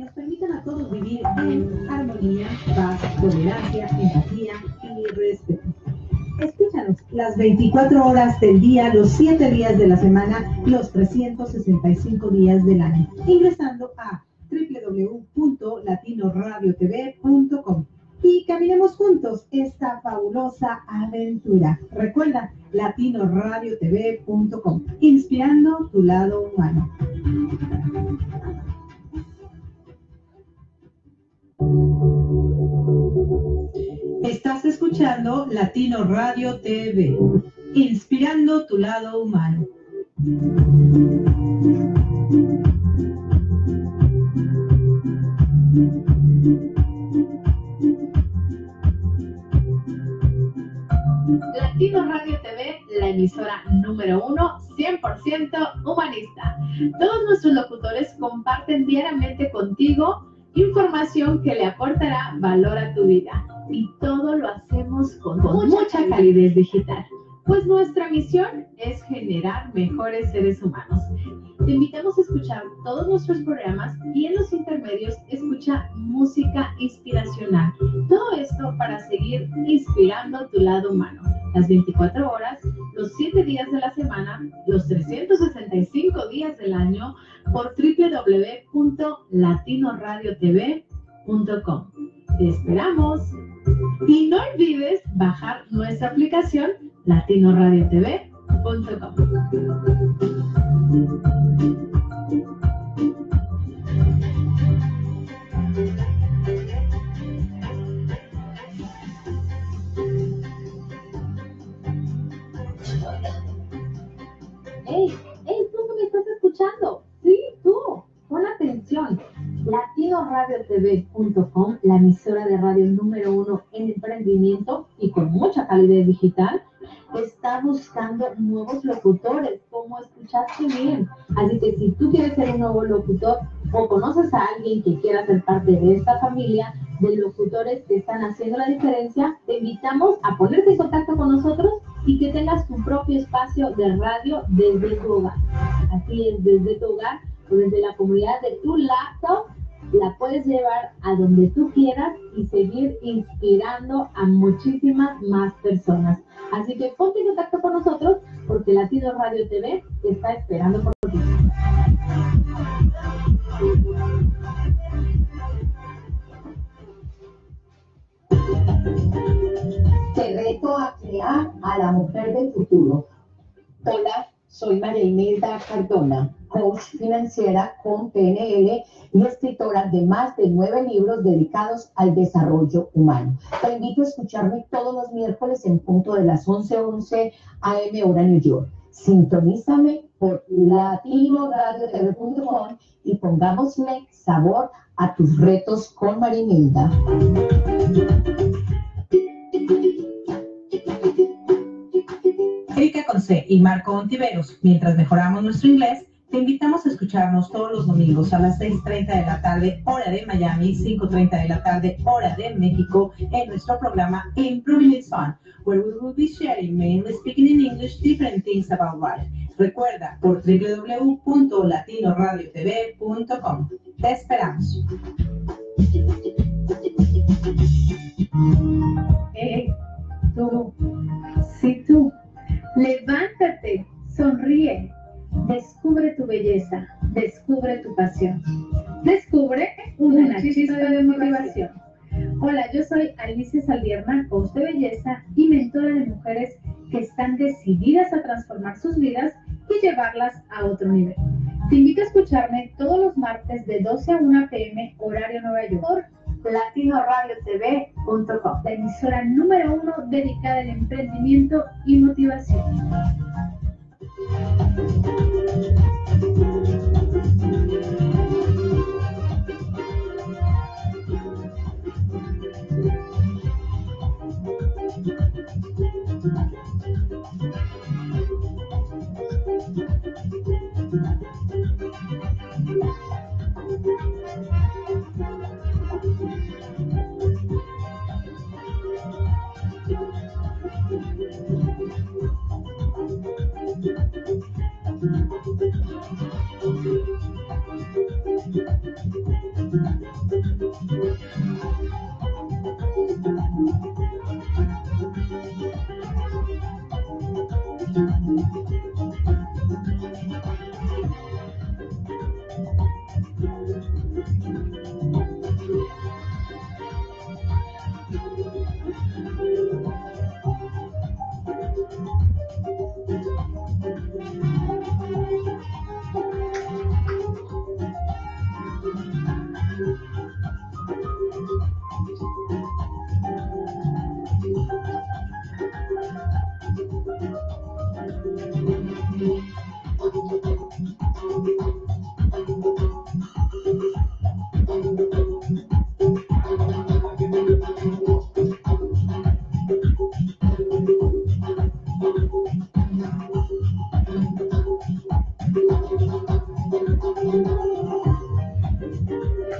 nos permitan a todos vivir en armonía, paz, tolerancia, empatía y respeto. Escúchanos las 24 horas del día, los 7 días de la semana, los 365 días del año, ingresando a www.latinoradiotv.com. y caminemos juntos esta fabulosa aventura. Recuerda, latinoradiotv.com, inspirando tu lado humano. Estás escuchando Latino Radio TV, inspirando tu lado humano. Latino Radio TV, la emisora número 1, 100% humanista. Todos nuestros locutores comparten diariamente contigo información que le aportará valor a tu vida. Y todo lo hacemos con mucha calidez digital, pues nuestra misión es generar mejores seres humanos. Te invitamos a escuchar todos nuestros programas y en los intermedios escucha música inspiracional. Todo esto para seguir inspirando tu lado humano. Las 24 horas, los 7 días de la semana, los 365 días del año por www.latinoradiotv.com. ¡Te esperamos! Y no olvides bajar nuestra aplicación latinoradiotv.com. Hey, tú que me estás escuchando. Sí, tú. Pon atención. LatinoRadioTV.com, la emisora de radio número 1 en emprendimiento y con mucha calidez digital, está buscando nuevos locutores, como escuchaste bien. Así que si tú quieres ser un nuevo locutor o conoces a alguien que quiera ser parte de esta familia de locutores que están haciendo la diferencia, te invitamos a ponerte en contacto con nosotros y que tengas tu propio espacio de radio desde tu hogar. Así es, desde tu hogar o desde la comunidad de tu laptop, la puedes llevar a donde tú quieras y seguir inspirando a muchísimas más personas. Así que ponte en contacto con nosotros porque Latino Radio TV te está esperando por ti. Te reto a crear a la mujer del futuro. Hola, soy María Imelda Cardona, coach financiera con PNL y escritora de más de 9 libros dedicados al desarrollo humano. Te invito a escucharme todos los miércoles en punto de las 11:11 a.m. hora New York. Sintonízame por latinoradiotv.com y pongámosle sabor a tus retos con María Imelda. Erika Conce y Marco Ontiveros, mientras mejoramos nuestro inglés, te invitamos a escucharnos todos los domingos a las 6:30 de la tarde, hora de Miami, 5:30 de la tarde, hora de México, en nuestro programa Improving It's Fun, where we will be sharing, mainly speaking in English, different things about life. Recuerda, por www.latinoradiotv.com. Te esperamos. Hey, tú, sí, tú, levántate, sonríe. Descubre tu belleza, descubre tu pasión, descubre una chispa de motivación. Hola, yo soy Alicia Saldierna, coach de belleza y mentora de mujeres que están decididas a transformar sus vidas y llevarlas a otro nivel. Te invito a escucharme todos los martes de 12 a 1 p.m. horario Nueva York por latinoradiotv.com, la emisora número 1 dedicada al emprendimiento y motivación.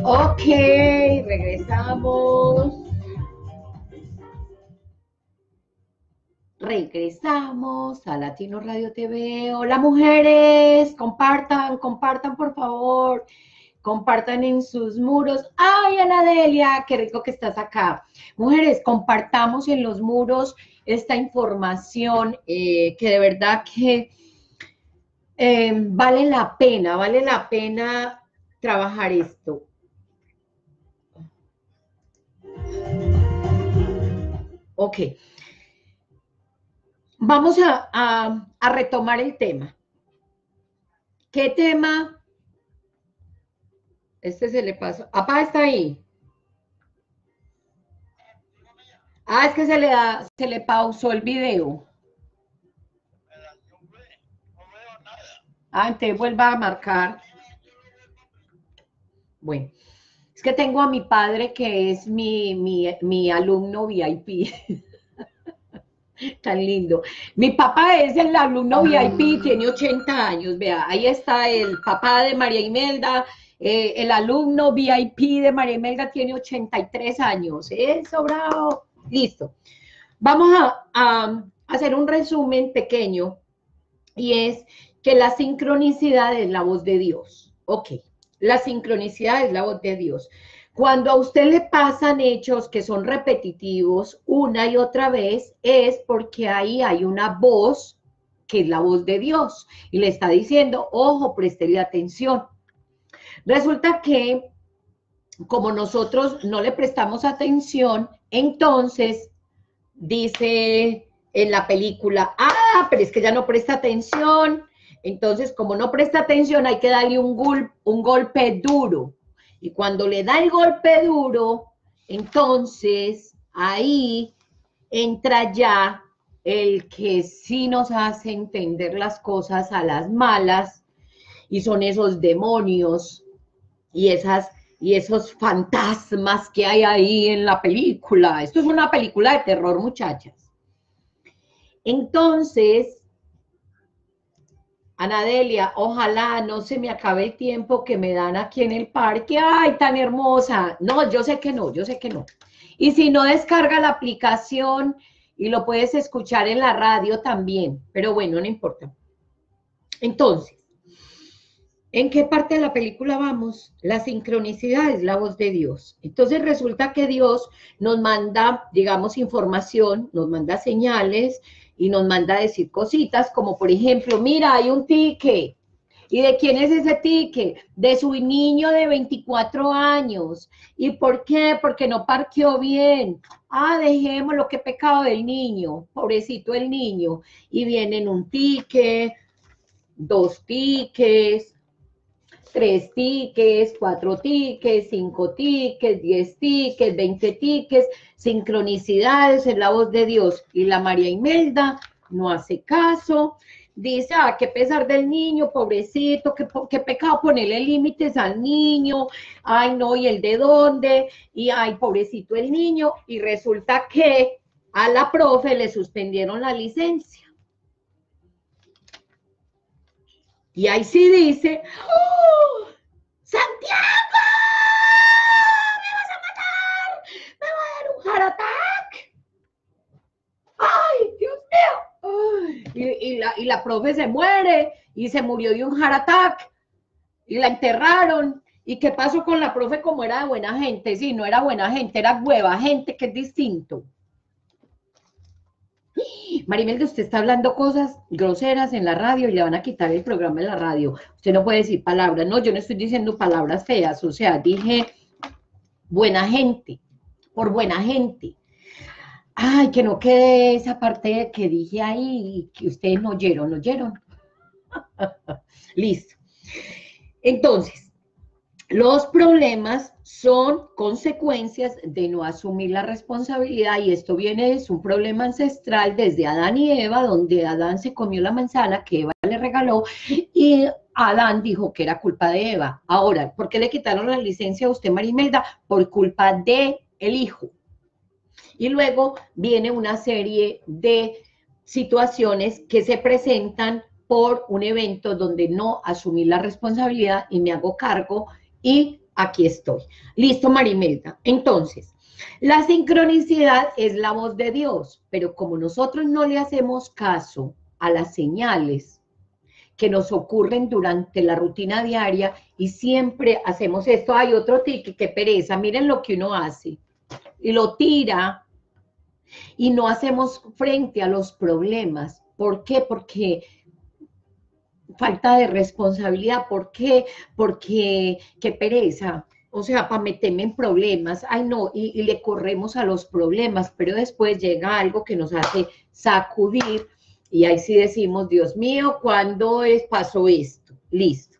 Ok, regresamos a Latino Radio TV. Hola, mujeres, compartan por favor, compartan en sus muros. ¡Ay, Ana Delia, qué rico que estás acá! Mujeres, compartamos en los muros esta información que de verdad que vale la pena trabajar esto. Ok, vamos a retomar el tema. ¿Qué tema? Este se le pasó. Papá está ahí. Ah, es que se le pausó el video. Ah, entonces vuelva a marcar. Bueno. Es que tengo a mi padre que es mi alumno VIP. Tan lindo. Mi papá es el alumno VIP, tiene 80 años. Vea, ahí está el papá de María Imelda. El alumno VIP de María Imelda tiene 83 años. Eso, bravo. Listo. Vamos a hacer un resumen pequeño. Y es que la sincronicidad es la voz de Dios. Ok. La sincronicidad es la voz de Dios. Cuando a usted le pasan hechos que son repetitivos una y otra vez, es porque ahí hay una voz que es la voz de Dios y le está diciendo, ojo, préstele atención. Resulta que como nosotros no le prestamos atención, entonces dice en la película, ah, pero es que ya no presta atención. Entonces, como no presta atención, hay que darle un golpe duro. Y cuando le da el golpe duro, entonces ahí entra ya el que sí nos hace entender las cosas a las malas, y son esos demonios y esos fantasmas que hay ahí en la película. Esto es una película de terror, muchachas. Entonces, Ana Delia, ojalá no se me acabe el tiempo que me dan aquí en el parque. ¡Ay, tan hermosa! No, yo sé que no, yo sé que no. Y si no, descarga la aplicación y lo puedes escuchar en la radio también. Pero bueno, no importa. Entonces, ¿en qué parte de la película vamos? La sincronicidad es la voz de Dios. Entonces resulta que Dios nos manda, digamos, información, nos manda señales, y nos manda a decir cositas como, por ejemplo, mira, hay un ticket. ¿Y de quién es ese ticket? De su niño de 24 años. ¿Y por qué? Porque no parqueó bien. Ah, dejémoslo, qué pecado del niño. Pobrecito el niño. Y vienen un ticket, dos tickets, tres tickets, cuatro tickets, cinco tickets, 10 tickets, 20 tickets, sincronicidades en la voz de Dios. Y la María Imelda no hace caso, dice, ah, qué pesar del niño, pobrecito, qué pecado ponerle límites al niño, ay no, y el de dónde, y ay, pobrecito el niño, y resulta que a la profe le suspendieron la licencia. Y ahí sí dice, ¡oh, Santiago! ¡Me vas a matar! ¡Me va a dar un heart attack! ¡Ay, Dios mío! Y la profe se muere, y se murió de un heart attack, y la enterraron. ¿Y qué pasó con la profe? Como era de buena gente, sí, no era buena gente, era hueva gente, que es distinto. María Imelda, usted está hablando cosas groseras en la radio y le van a quitar el programa en la radio. Usted no puede decir palabras. No, yo no estoy diciendo palabras feas. O sea, dije buena gente, por buena gente. Ay, que no quede esa parte que dije ahí que ustedes no oyeron, Listo. Entonces, los problemas son consecuencias de no asumir la responsabilidad, y esto viene, es un problema ancestral desde Adán y Eva, donde Adán se comió la manzana que Eva le regaló y Adán dijo que era culpa de Eva. Ahora, ¿por qué le quitaron la licencia a usted, María Imelda? Por culpa del hijo. Y luego viene una serie de situaciones que se presentan por un evento donde no asumí la responsabilidad y me hago cargo y aquí estoy. Listo, María Imelda. Entonces, la sincronicidad es la voz de Dios, pero como nosotros no le hacemos caso a las señales que nos ocurren durante la rutina diaria y siempre hacemos esto, hay otro tique, qué pereza, miren lo que uno hace, y lo tira, y no hacemos frente a los problemas. ¿Por qué? Porque falta de responsabilidad. ¿Por qué? Porque qué pereza, o sea, para meterme en problemas, ay no, y le corremos a los problemas, pero después llega algo que nos hace sacudir, y ahí sí decimos, Dios mío, ¿cuándo pasó esto? Listo.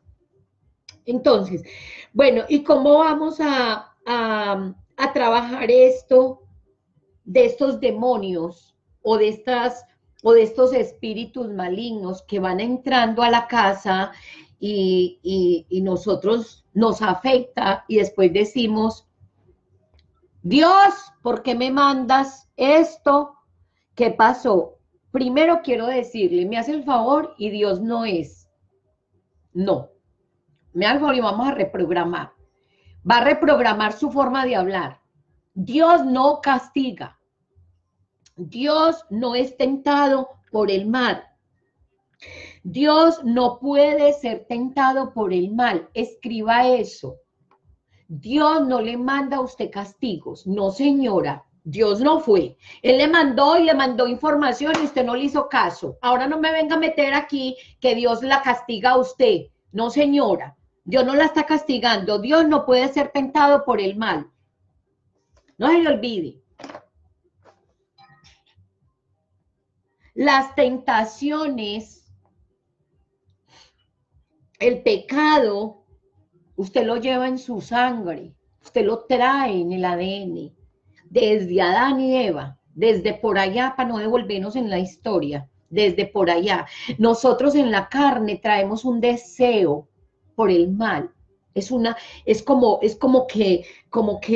Entonces, bueno, ¿y cómo vamos a trabajar esto de estos demonios o de estos espíritus malignos que van entrando a la casa y nosotros nos afecta y después decimos, Dios, ¿por qué me mandas esto? ¿Qué pasó? Primero quiero decirle, me hace el favor y Dios no es. No. Me hace el favor y vamos a reprogramar. Va a reprogramar su forma de hablar. Dios no castiga. Dios no es tentado por el mal. Dios no puede ser tentado por el mal. Escriba eso. Dios no le manda a usted castigos. No, señora. Dios no fue. Él le mandó información y usted no le hizo caso. Ahora no me venga a meter aquí que Dios la castiga a usted. No, señora. Dios no la está castigando. Dios no puede ser tentado por el mal. No se le olvide. Las tentaciones, el pecado, usted lo lleva en su sangre. Usted lo trae en el ADN. Desde Adán y Eva, desde por allá, para no devolvernos en la historia, desde por allá. Nosotros en la carne traemos un deseo por el mal. Es como que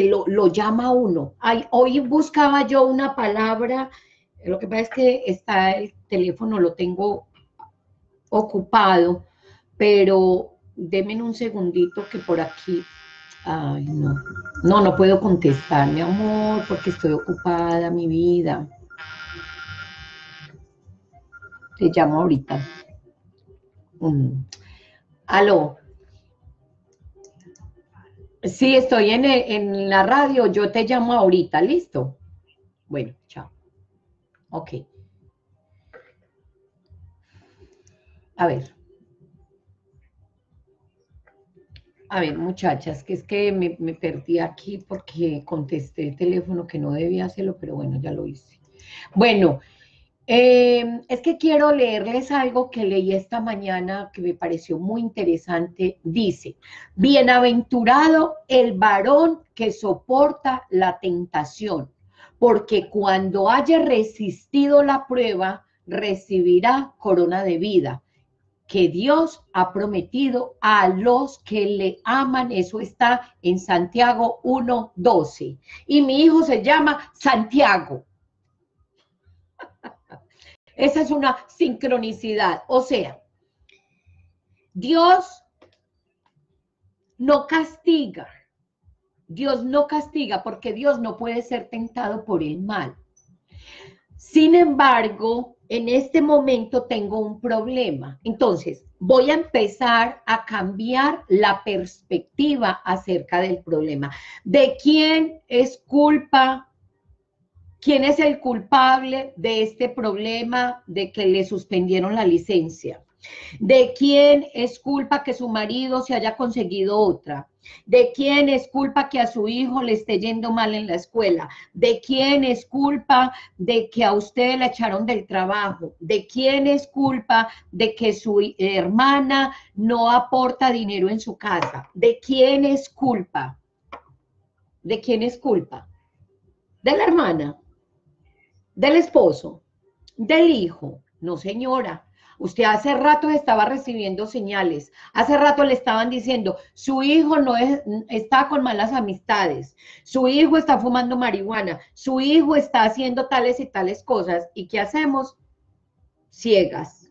lo llama uno. Ay, hoy buscaba yo una palabra, lo que pasa es que está el teléfono, lo tengo ocupado, pero denme un segundito que por aquí... Ay, no. No puedo contestar, mi amor, porque estoy ocupada, mi vida. Te llamo ahorita. Aló. Sí, estoy en la radio, yo te llamo ahorita, ¿listo? Bueno, chao. Ok. A ver. A ver, muchachas, que es que me perdí aquí porque contesté el teléfono que no debía hacerlo, pero bueno, ya lo hice. Bueno, es que quiero leerles algo que leí esta mañana que me pareció muy interesante. Dice, bienaventurado el varón que soporta la tentación, porque cuando haya resistido la prueba, recibirá corona de vida que Dios ha prometido a los que le aman. Eso está en Santiago 1:12. Y mi hijo se llama Santiago. Esa es una sincronicidad. O sea, Dios no castiga. Dios no castiga porque Dios no puede ser tentado por el mal. Sin embargo, en este momento tengo un problema. Entonces, voy a empezar a cambiar la perspectiva acerca del problema. ¿De quién es culpa? ¿Quién es el culpable de este problema de que le suspendieron la licencia? ¿De quién es culpa que su marido se haya conseguido otra? ¿De quién es culpa que a su hijo le esté yendo mal en la escuela? ¿De quién es culpa de que a usted la echaron del trabajo? ¿De quién es culpa de que su hermana no aporta dinero en su casa? ¿De quién es culpa? ¿De quién es culpa? ¿De la hermana? ¿Del esposo? ¿Del hijo? No, señora. Usted hace rato estaba recibiendo señales, hace rato le estaban diciendo, su hijo está con malas amistades, su hijo está fumando marihuana, su hijo está haciendo tales y tales cosas. ¿Y qué hacemos? Ciegas,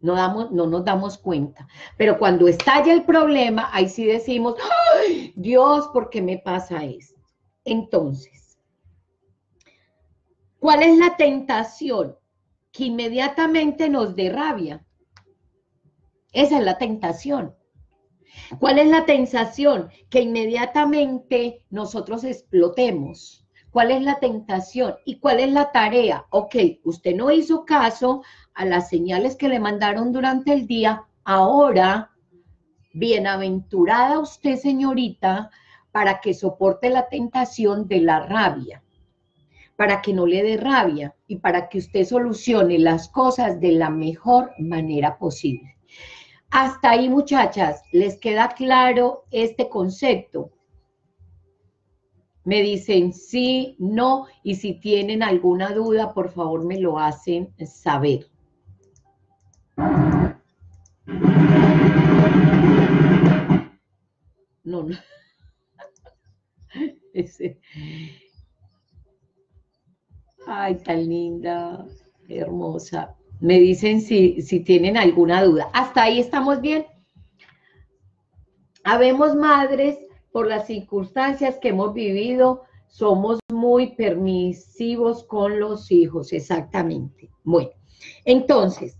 No nos damos cuenta. Pero cuando estalla el problema, ahí sí decimos, ¡ay, Dios, ¿por qué me pasa esto? Entonces, ¿cuál es la tentación? Que inmediatamente nos dé rabia. Esa es la tentación. ¿Cuál es la tentación? Que inmediatamente nosotros explotemos. ¿Cuál es la tentación? ¿Y cuál es la tarea? Ok, usted no hizo caso a las señales que le mandaron durante el día. Ahora, bienaventurada usted, señorita, para que soporte la tentación de la rabia, para que no le dé rabia y para que usted solucione las cosas de la mejor manera posible. Hasta ahí, muchachas, ¿les queda claro este concepto? Me dicen sí, no, y si tienen alguna duda, por favor, me lo hacen saber. No, no. Ay, tan linda, hermosa. Me dicen si tienen alguna duda. ¿Hasta ahí estamos bien? Habemos madres... Por las circunstancias que hemos vivido, somos muy permisivos con los hijos, exactamente. Bueno, entonces,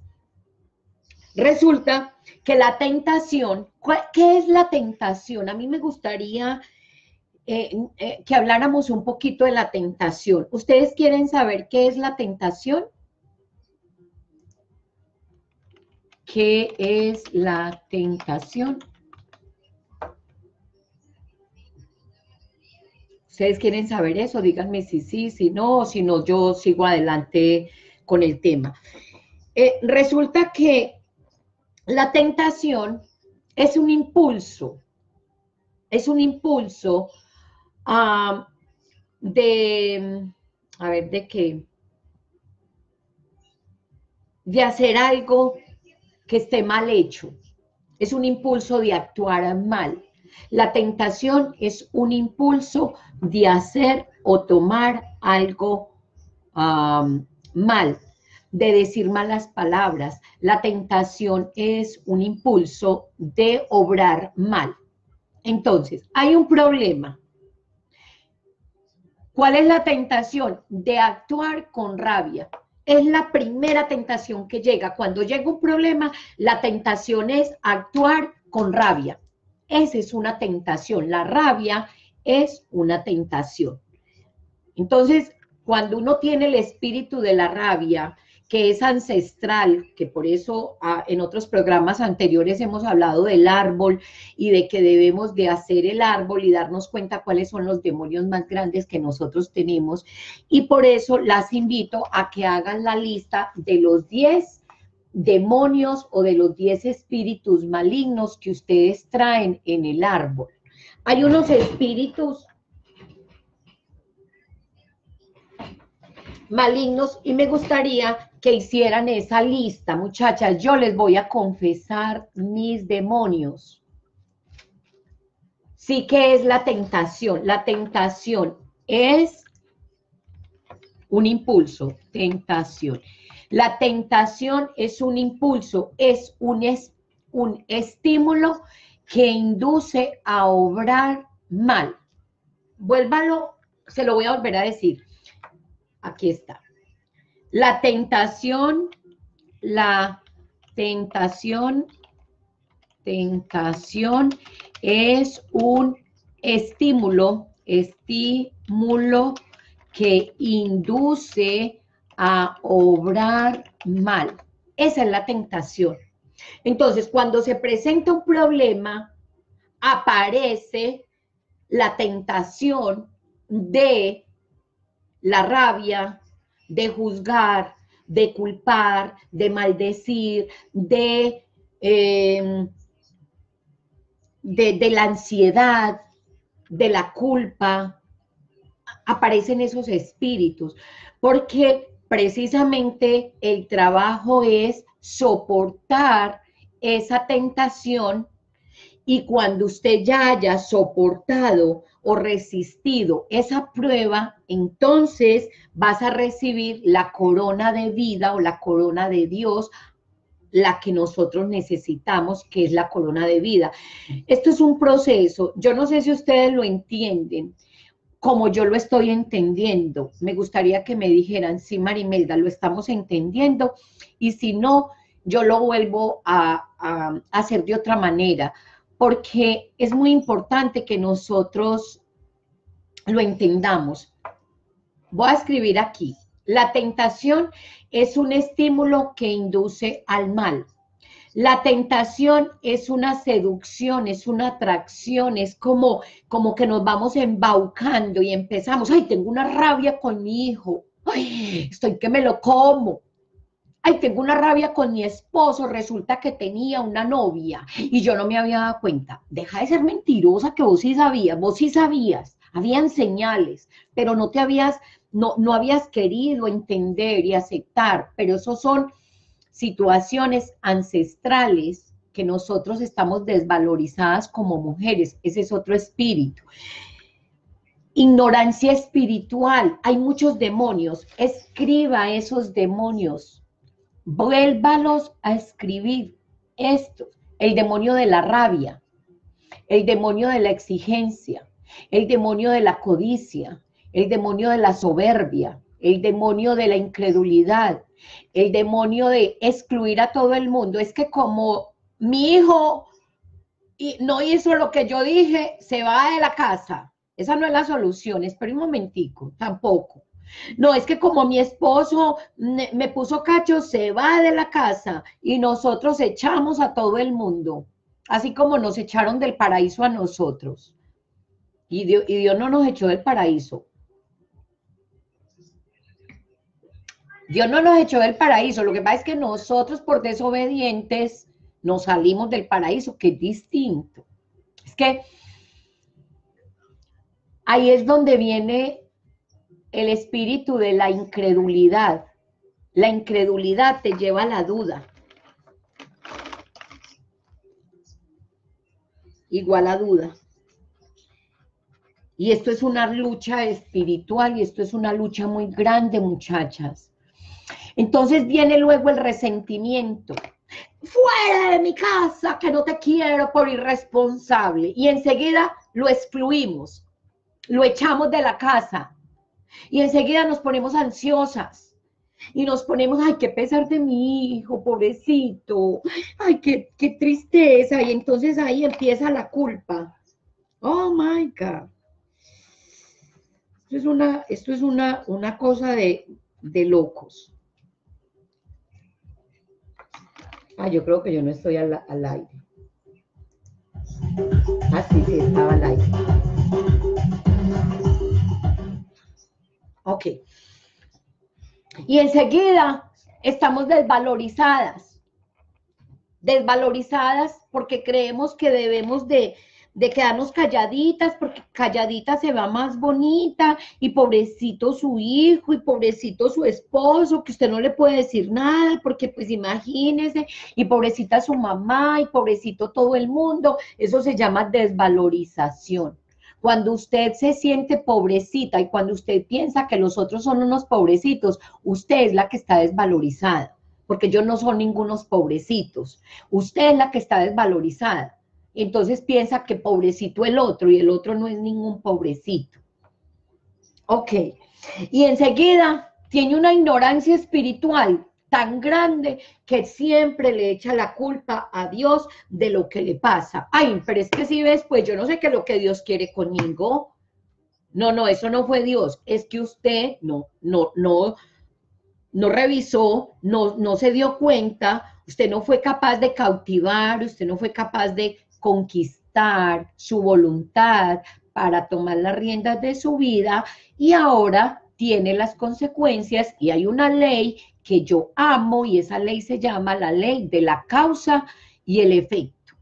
resulta que la tentación, ¿qué es la tentación? A mí me gustaría que habláramos un poquito de la tentación. ¿Ustedes quieren saber qué es la tentación? ¿Qué es la tentación? ¿Ustedes quieren saber eso? Díganme si sí, si no, si no, yo sigo adelante con el tema. Resulta que la tentación es un impulso. Es un impulso a ver, ¿de qué? De hacer algo que esté mal hecho. Es un impulso de actuar mal. La tentación es un impulso de hacer o tomar algo mal, de decir malas palabras. La tentación es un impulso de obrar mal. Entonces, hay un problema. ¿Cuál es la tentación? De actuar con rabia. Es la primera tentación que llega. Cuando llega un problema, la tentación es actuar con rabia. Esa es una tentación, la rabia es una tentación. Entonces, cuando uno tiene el espíritu de la rabia, que es ancestral, que por eso en otros programas anteriores hemos hablado del árbol y de que debemos de hacer el árbol y darnos cuenta cuáles son los demonios más grandes que nosotros tenemos, y por eso las invito a que hagan la lista de los 10 demonios o de los 10 espíritus malignos que ustedes traen en el árbol. Hay unos espíritus malignos y me gustaría que hicieran esa lista, muchachas. Yo les voy a confesar mis demonios. Sí, que es la tentación. La tentación es un impulso, tentación. La tentación es un impulso, es un estímulo que induce a obrar mal. Vuélvalo, se lo voy a volver a decir. Aquí está. La tentación es un estímulo que induce a obrar mal. Esa es la tentación. Entonces, cuando se presenta un problema, aparece la tentación de la rabia, de juzgar, de culpar, de maldecir, de la ansiedad, de la culpa. Aparecen esos espíritus, porque precisamente el trabajo es soportar esa tentación, y cuando usted ya haya soportado o resistido esa prueba, entonces vas a recibir la corona de vida o la corona de Dios, la que nosotros necesitamos, que es la corona de vida. Esto es un proceso, yo no sé si ustedes lo entienden como yo lo estoy entendiendo. Me gustaría que me dijeran, sí, María Imelda, lo estamos entendiendo, y si no, yo lo vuelvo a hacer de otra manera, porque es muy importante que nosotros lo entendamos. Voy a escribir aquí. La tentación es un estímulo que induce al mal. La tentación es una seducción, es una atracción, es como que nos vamos embaucando y empezamos, ay, tengo una rabia con mi hijo, ay, estoy que me lo como, ay, tengo una rabia con mi esposo, resulta que tenía una novia y yo no me había dado cuenta. Deja de ser mentirosa, que vos sí sabías, habían señales, pero no te habías, no habías querido entender y aceptar, pero esos son situaciones ancestrales que nosotros estamos desvalorizadas como mujeres. Ese es otro espíritu. Ignorancia espiritual. Hay muchos demonios. Escriba esos demonios. Vuélvalos a escribir. Esto. El demonio de la rabia. El demonio de la exigencia. El demonio de la codicia. El demonio de la soberbia. El demonio de la incredulidad. El demonio de excluir a todo el mundo. Es que como mi hijo no hizo lo que yo dije, se va de la casa. Esa no es la solución. Espera un momentico, tampoco. No, es que como mi esposo me puso cacho, se va de la casa. Y nosotros echamos a todo el mundo, así como nos echaron del paraíso a nosotros. Y Dios no nos echó del paraíso. Dios no nos echó del paraíso, lo que pasa es que nosotros por desobedientes nos salimos del paraíso, que es distinto. Es que ahí es donde viene el espíritu de la incredulidad. La incredulidad te lleva a la duda. Igual a duda. Y esto es una lucha espiritual y esto es una lucha muy grande, muchachas. Entonces viene luego el resentimiento. ¡Fuera de mi casa, que no te quiero por irresponsable! Y enseguida lo excluimos, lo echamos de la casa. Y enseguida nos ponemos ansiosas. Y nos ponemos, ¡ay, qué pesar de mi hijo, pobrecito! ¡Ay, qué tristeza! Y entonces ahí empieza la culpa. ¡Oh, my God! Esto es una cosa de locos. Ah, yo creo que yo no estoy al aire. Ah, sí, estaba al aire. Ok. Y enseguida estamos desvalorizadas. Desvalorizadas porque creemos que debemos de quedarnos calladitas, porque calladita se va más bonita, y pobrecito su hijo, y pobrecito su esposo, que usted no le puede decir nada, porque pues imagínese, y pobrecita su mamá, y pobrecito todo el mundo. Eso se llama desvalorización. Cuando usted se siente pobrecita, y cuando usted piensa que los otros son unos pobrecitos, usted es la que está desvalorizada, porque ellos no son ningunos pobrecitos. Usted es la que está desvalorizada. Entonces piensa que pobrecito el otro, y el otro no es ningún pobrecito. Ok, y enseguida tiene una ignorancia espiritual tan grande que siempre le echa la culpa a Dios de lo que le pasa. Ay, pero es que si ves, pues yo no sé qué es lo que Dios quiere conmigo. No, eso no fue Dios, es que usted no revisó, no se dio cuenta, usted no fue capaz de cautivar, usted no fue capaz de conquistar su voluntad para tomar las riendas de su vida, y ahora tiene las consecuencias. Y hay una ley que yo amo, y esa ley se llama la ley de la causa y el efecto.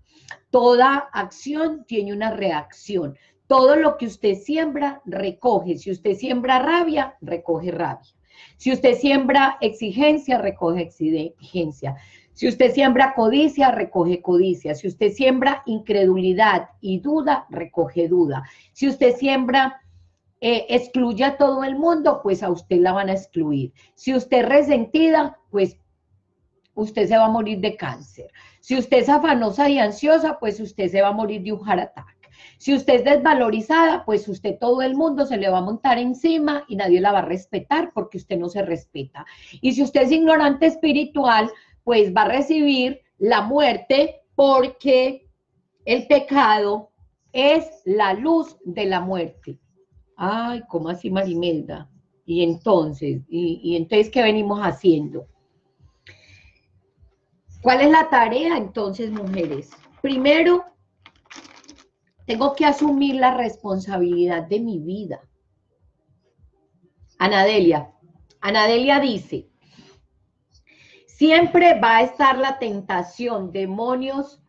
Toda acción tiene una reacción. Todo lo que usted siembra, recoge. Si usted siembra rabia, recoge rabia. Si usted siembra exigencia, recoge exigencia. Si usted siembra codicia, recoge codicia. Si usted siembra incredulidad y duda, recoge duda. Si usted siembra, excluye a todo el mundo, pues a usted la van a excluir. Si usted es resentida, pues usted se va a morir de cáncer. Si usted es afanosa y ansiosa, pues usted se va a morir de un heart attack. Si usted es desvalorizada, pues usted, todo el mundo se le va a montar encima y nadie la va a respetar porque usted no se respeta. Y si usted es ignorante espiritual, pues va a recibir la muerte porque el pecado es la luz de la muerte. Ay, ¿cómo así, María Imelda? Y entonces, ¿qué venimos haciendo? ¿Cuál es la tarea, entonces, mujeres? Primero, tengo que asumir la responsabilidad de mi vida. Anadelia dice, siempre va a estar la tentación, demonios,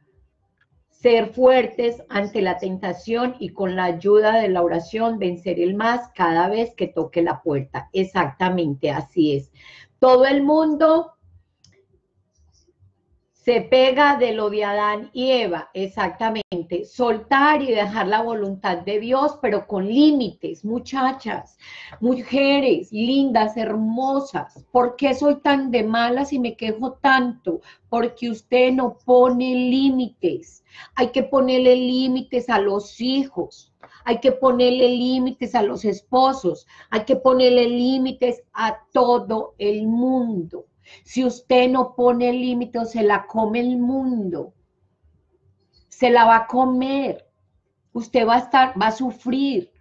ser fuertes ante la tentación y con la ayuda de la oración vencer el más cada vez que toque la puerta. Exactamente, así es. Todo el mundo se pega de lo de Adán y Eva, exactamente. Soltar y dejar la voluntad de Dios, pero con límites, muchachas, mujeres, lindas, hermosas. ¿Por qué soy tan de malas y me quejo tanto? Porque usted no pone límites. Hay que ponerle límites a los hijos, hay que ponerle límites a los esposos, hay que ponerle límites a todo el mundo. Si usted no pone límites, se la come el mundo, se la va a comer, usted va a sufrir.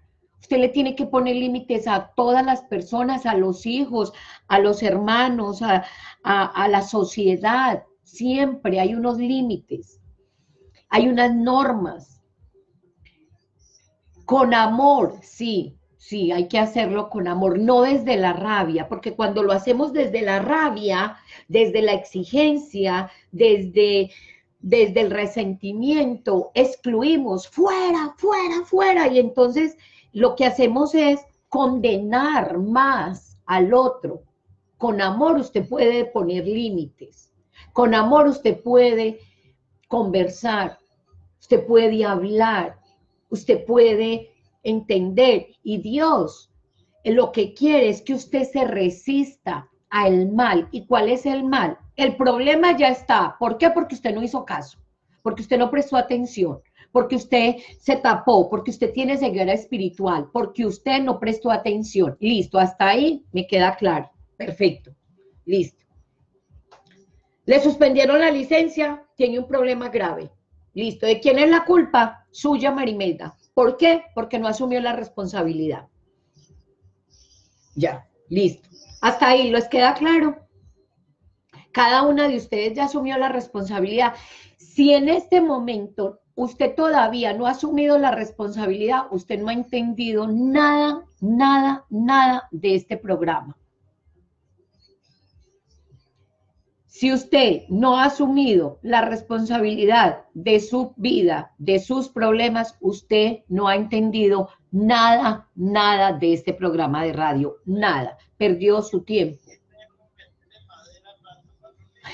Usted le tiene que poner límites a todas las personas, a los hijos, a los hermanos, a la sociedad. Siempre hay unos límites, hay unas normas. Con amor, sí. Sí, hay que hacerlo con amor, no desde la rabia, porque cuando lo hacemos desde la rabia, desde la exigencia, desde el resentimiento, excluimos, fuera, fuera, fuera, y entonces lo que hacemos es condenar más al otro. Con amor usted puede poner límites, con amor usted puede conversar, usted puede hablar, usted puede entender, y Dios lo que quiere es que usted se resista al mal. ¿Y cuál es el mal? El problema ya está. ¿Por qué? Porque usted no hizo caso, porque usted no prestó atención, porque usted se tapó, porque usted tiene ceguera espiritual, porque usted no prestó atención. Listo, hasta ahí me queda claro. Perfecto, listo. Le suspendieron la licencia, tiene un problema grave. Listo, ¿de quién es la culpa? Suya, María Imelda. ¿Por qué? Porque no asumió la responsabilidad. Ya, listo. Hasta ahí, ¿les queda claro? Cada una de ustedes ya asumió la responsabilidad. Si en este momento usted todavía no ha asumido la responsabilidad, usted no ha entendido nada, nada, nada de este programa. Si usted no ha asumido la responsabilidad de su vida, de sus problemas, usted no ha entendido nada, nada de este programa de radio, nada. Perdió su tiempo.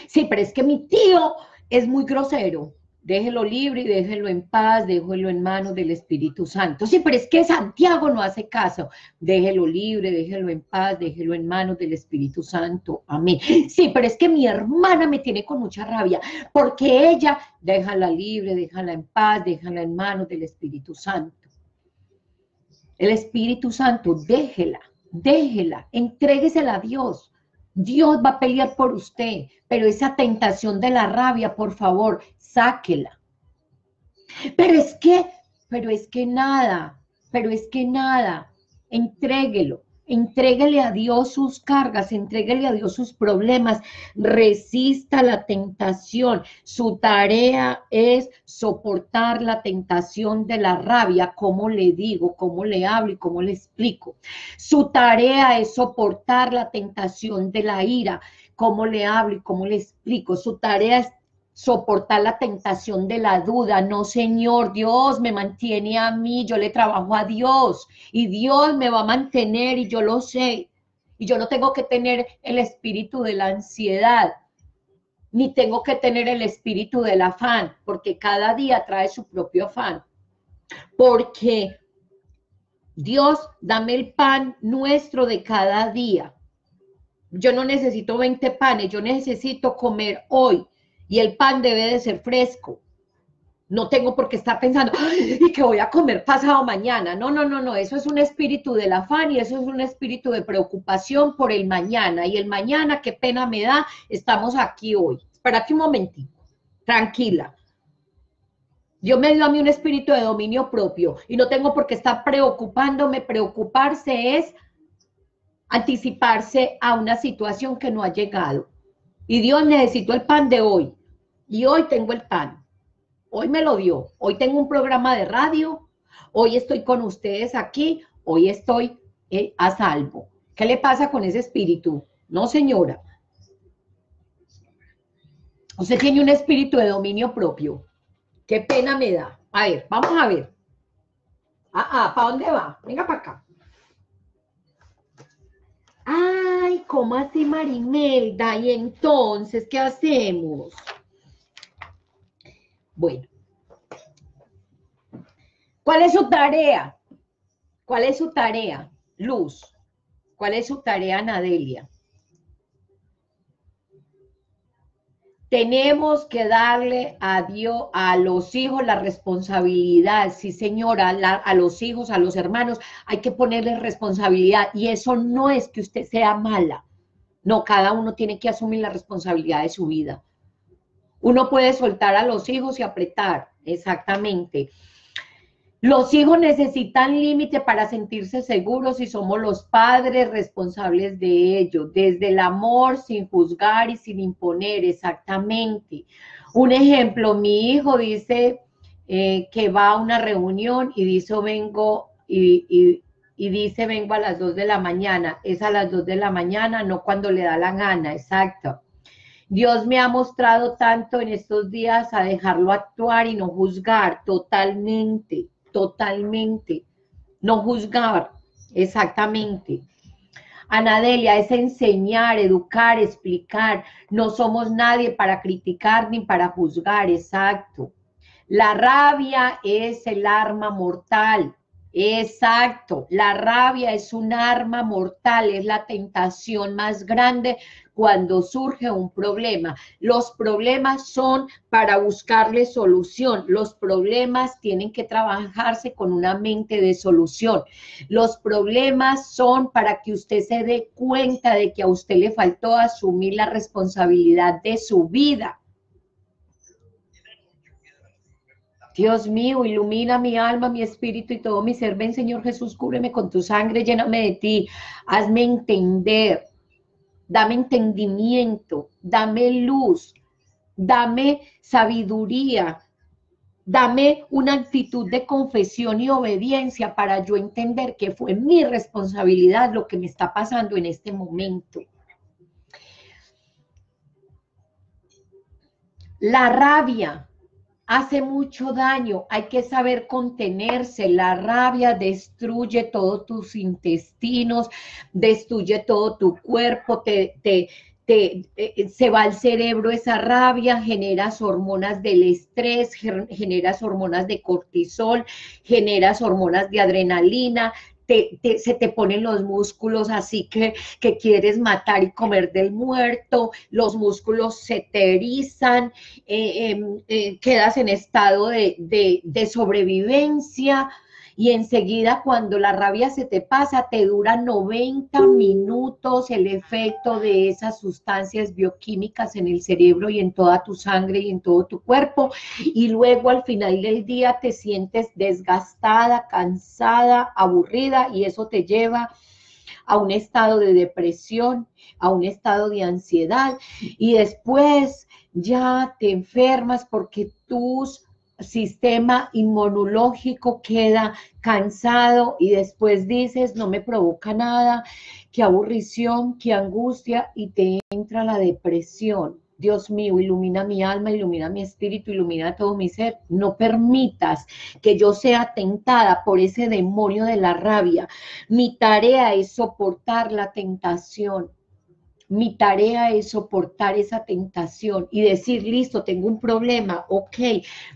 Sí, pero es que mi tío es muy grosero. Déjelo libre y déjelo en paz, déjelo en manos del Espíritu Santo. Sí, pero es que Santiago no hace caso. Déjelo libre, déjelo en paz, déjelo en manos del Espíritu Santo. Amén. Sí, pero es que mi hermana me tiene con mucha rabia, porque ella, déjala libre, déjala en paz, déjala en manos del Espíritu Santo. El Espíritu Santo, déjela, déjela, entréguesela a Dios. Dios va a pelear por usted, pero esa tentación de la rabia, por favor, sáquela. Pero es que nada, entréguelo, entréguele a Dios sus cargas, entréguele a Dios sus problemas, resista la tentación. Su tarea es soportar la tentación de la rabia, como le digo, como le hablo y como le explico. Su tarea es soportar la tentación de la ira, como le hablo y como le explico. Su tarea es soportar la tentación de la duda. No, Señor, Dios me mantiene a mí, yo le trabajo a Dios y Dios me va a mantener y yo lo sé. Y yo no tengo que tener el espíritu de la ansiedad, ni tengo que tener el espíritu del afán, porque cada día trae su propio afán. Porque Dios, dame el pan nuestro de cada día. yo no necesito 20 panes, yo necesito comer hoy, y el pan debe de ser fresco. No tengo por qué estar pensando, ¡ay, que voy a comer pasado mañana! No, no, no, no, eso es un espíritu del afán y eso es un espíritu de preocupación por el mañana. Y el mañana, qué pena me da, estamos aquí hoy. Espérate un momentito, tranquila. Dios me dio a mí un espíritu de dominio propio y no tengo por qué estar preocupándome. Preocuparse es anticiparse a una situación que no ha llegado. Y Dios, necesito el pan de hoy. Y hoy tengo el pan. Hoy me lo dio, hoy tengo un programa de radio, hoy estoy con ustedes aquí, hoy estoy a salvo. ¿Qué le pasa con ese espíritu? No, señora. Usted tiene un espíritu de dominio propio. Qué pena me da. A ver, vamos a ver. ¿Para dónde va? Venga para acá. Ay, ¿cómo así, María Imelda? Y entonces, ¿qué hacemos? Bueno, ¿cuál es su tarea? ¿Cuál es su tarea, Luz? ¿Cuál es su tarea, Nadelia? Tenemos que darle a Dios, a los hijos, la responsabilidad. Sí, señora, a los hijos, a los hermanos, hay que ponerles responsabilidad. Y eso no es que usted sea mala. No, cada uno tiene que asumir la responsabilidad de su vida. Uno puede soltar a los hijos y apretar, exactamente. Los hijos necesitan límite para sentirse seguros y somos los padres responsables de ello, desde el amor, sin juzgar y sin imponer, exactamente. Un ejemplo, mi hijo dice que va a una reunión y dice, vengo a las 2 de la mañana. Es a las 2 de la mañana, no cuando le da la gana, exacto. Dios me ha mostrado tanto en estos días a dejarlo actuar y no juzgar, totalmente, totalmente, no juzgar, exactamente. Anadelia, es enseñar, educar, explicar, no somos nadie para criticar ni para juzgar, exacto. La rabia es el arma mortal, exacto, la rabia es un arma mortal, es la tentación más grande cuando surge un problema. Los problemas son para buscarle solución. Los problemas tienen que trabajarse con una mente de solución. Los problemas son para que usted se dé cuenta de que a usted le faltó asumir la responsabilidad de su vida. Dios mío, ilumina mi alma, mi espíritu y todo mi ser. Ven, Señor Jesús, cúbreme con tu sangre, lléname de ti. Hazme entender, dame entendimiento, dame luz, dame sabiduría, dame una actitud de confesión y obediencia para yo entender que fue mi responsabilidad lo que me está pasando en este momento. La rabia hace mucho daño, hay que saber contenerse. La rabia destruye todos tus intestinos, destruye todo tu cuerpo, se va al cerebro esa rabia, generas hormonas del estrés, generas hormonas de cortisol, generas hormonas de adrenalina, se te ponen los músculos así que quieres matar y comer del muerto, los músculos se te erizan, quedas en estado de sobrevivencia y enseguida cuando la rabia se te pasa, te dura 90 minutos el efecto de esas sustancias bioquímicas en el cerebro y en toda tu sangre y en todo tu cuerpo y luego al final del día te sientes desgastada, cansada, aburrida y eso te lleva a un estado de depresión, a un estado de ansiedad y después ya te enfermas porque tus sistema inmunológico queda cansado y después dices, no me provoca nada, qué aburrición, qué angustia y te entra la depresión. Dios mío, ilumina mi alma, ilumina mi espíritu, ilumina todo mi ser. No permitas que yo sea tentada por ese demonio de la rabia. Mi tarea es soportar la tentación. Mi tarea es soportar esa tentación y decir, listo, tengo un problema, ok,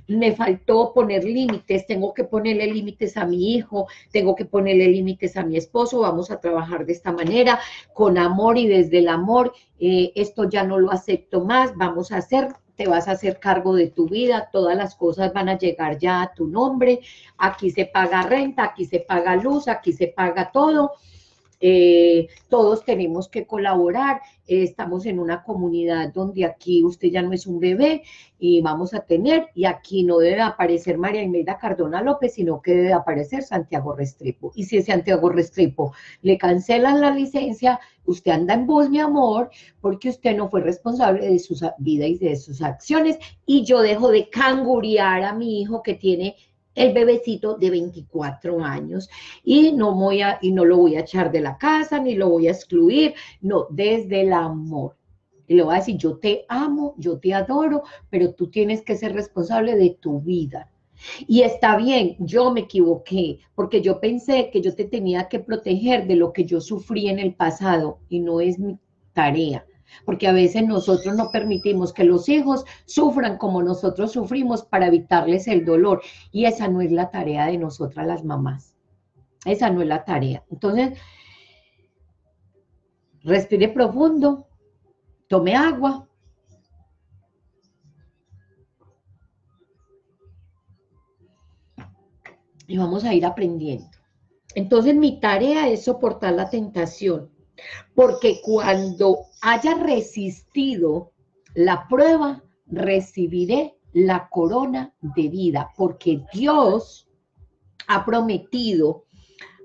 me faltó poner límites, tengo que ponerle límites a mi hijo, tengo que ponerle límites a mi esposo, vamos a trabajar de esta manera, con amor y desde el amor, esto ya no lo acepto más, vamos a hacer, te vas a hacer cargo de tu vida, todas las cosas van a llegar ya a tu nombre, aquí se paga renta, aquí se paga luz, aquí se paga todo. Todos tenemos que colaborar, estamos en una comunidad donde aquí usted ya no es un bebé y vamos a tener, y aquí no debe aparecer María Imelda Cardona López, sino que debe aparecer Santiago Restrepo. Y si a Santiago Restrepo le cancelan la licencia, usted anda en bus, mi amor, porque usted no fue responsable de su vida y de sus acciones, y yo dejo de cangurear a mi hijo que tiene el bebecito de 24 años, y no lo voy a echar de la casa, ni lo voy a excluir, no, desde el amor. Y le voy a decir, yo te amo, yo te adoro, pero tú tienes que ser responsable de tu vida. Y está bien, yo me equivoqué, porque yo pensé que yo te tenía que proteger de lo que yo sufrí en el pasado, y no es mi tarea. Porque a veces nosotros no permitimos que los hijos sufran como nosotros sufrimos para evitarles el dolor. Y esa no es la tarea de nosotras las mamás. Esa no es la tarea. Entonces, respire profundo, tome agua. Y vamos a ir aprendiendo. Entonces, mi tarea es soportar la tentación. Porque cuando haya resistido la prueba, recibiré la corona de vida, porque Dios la ha prometido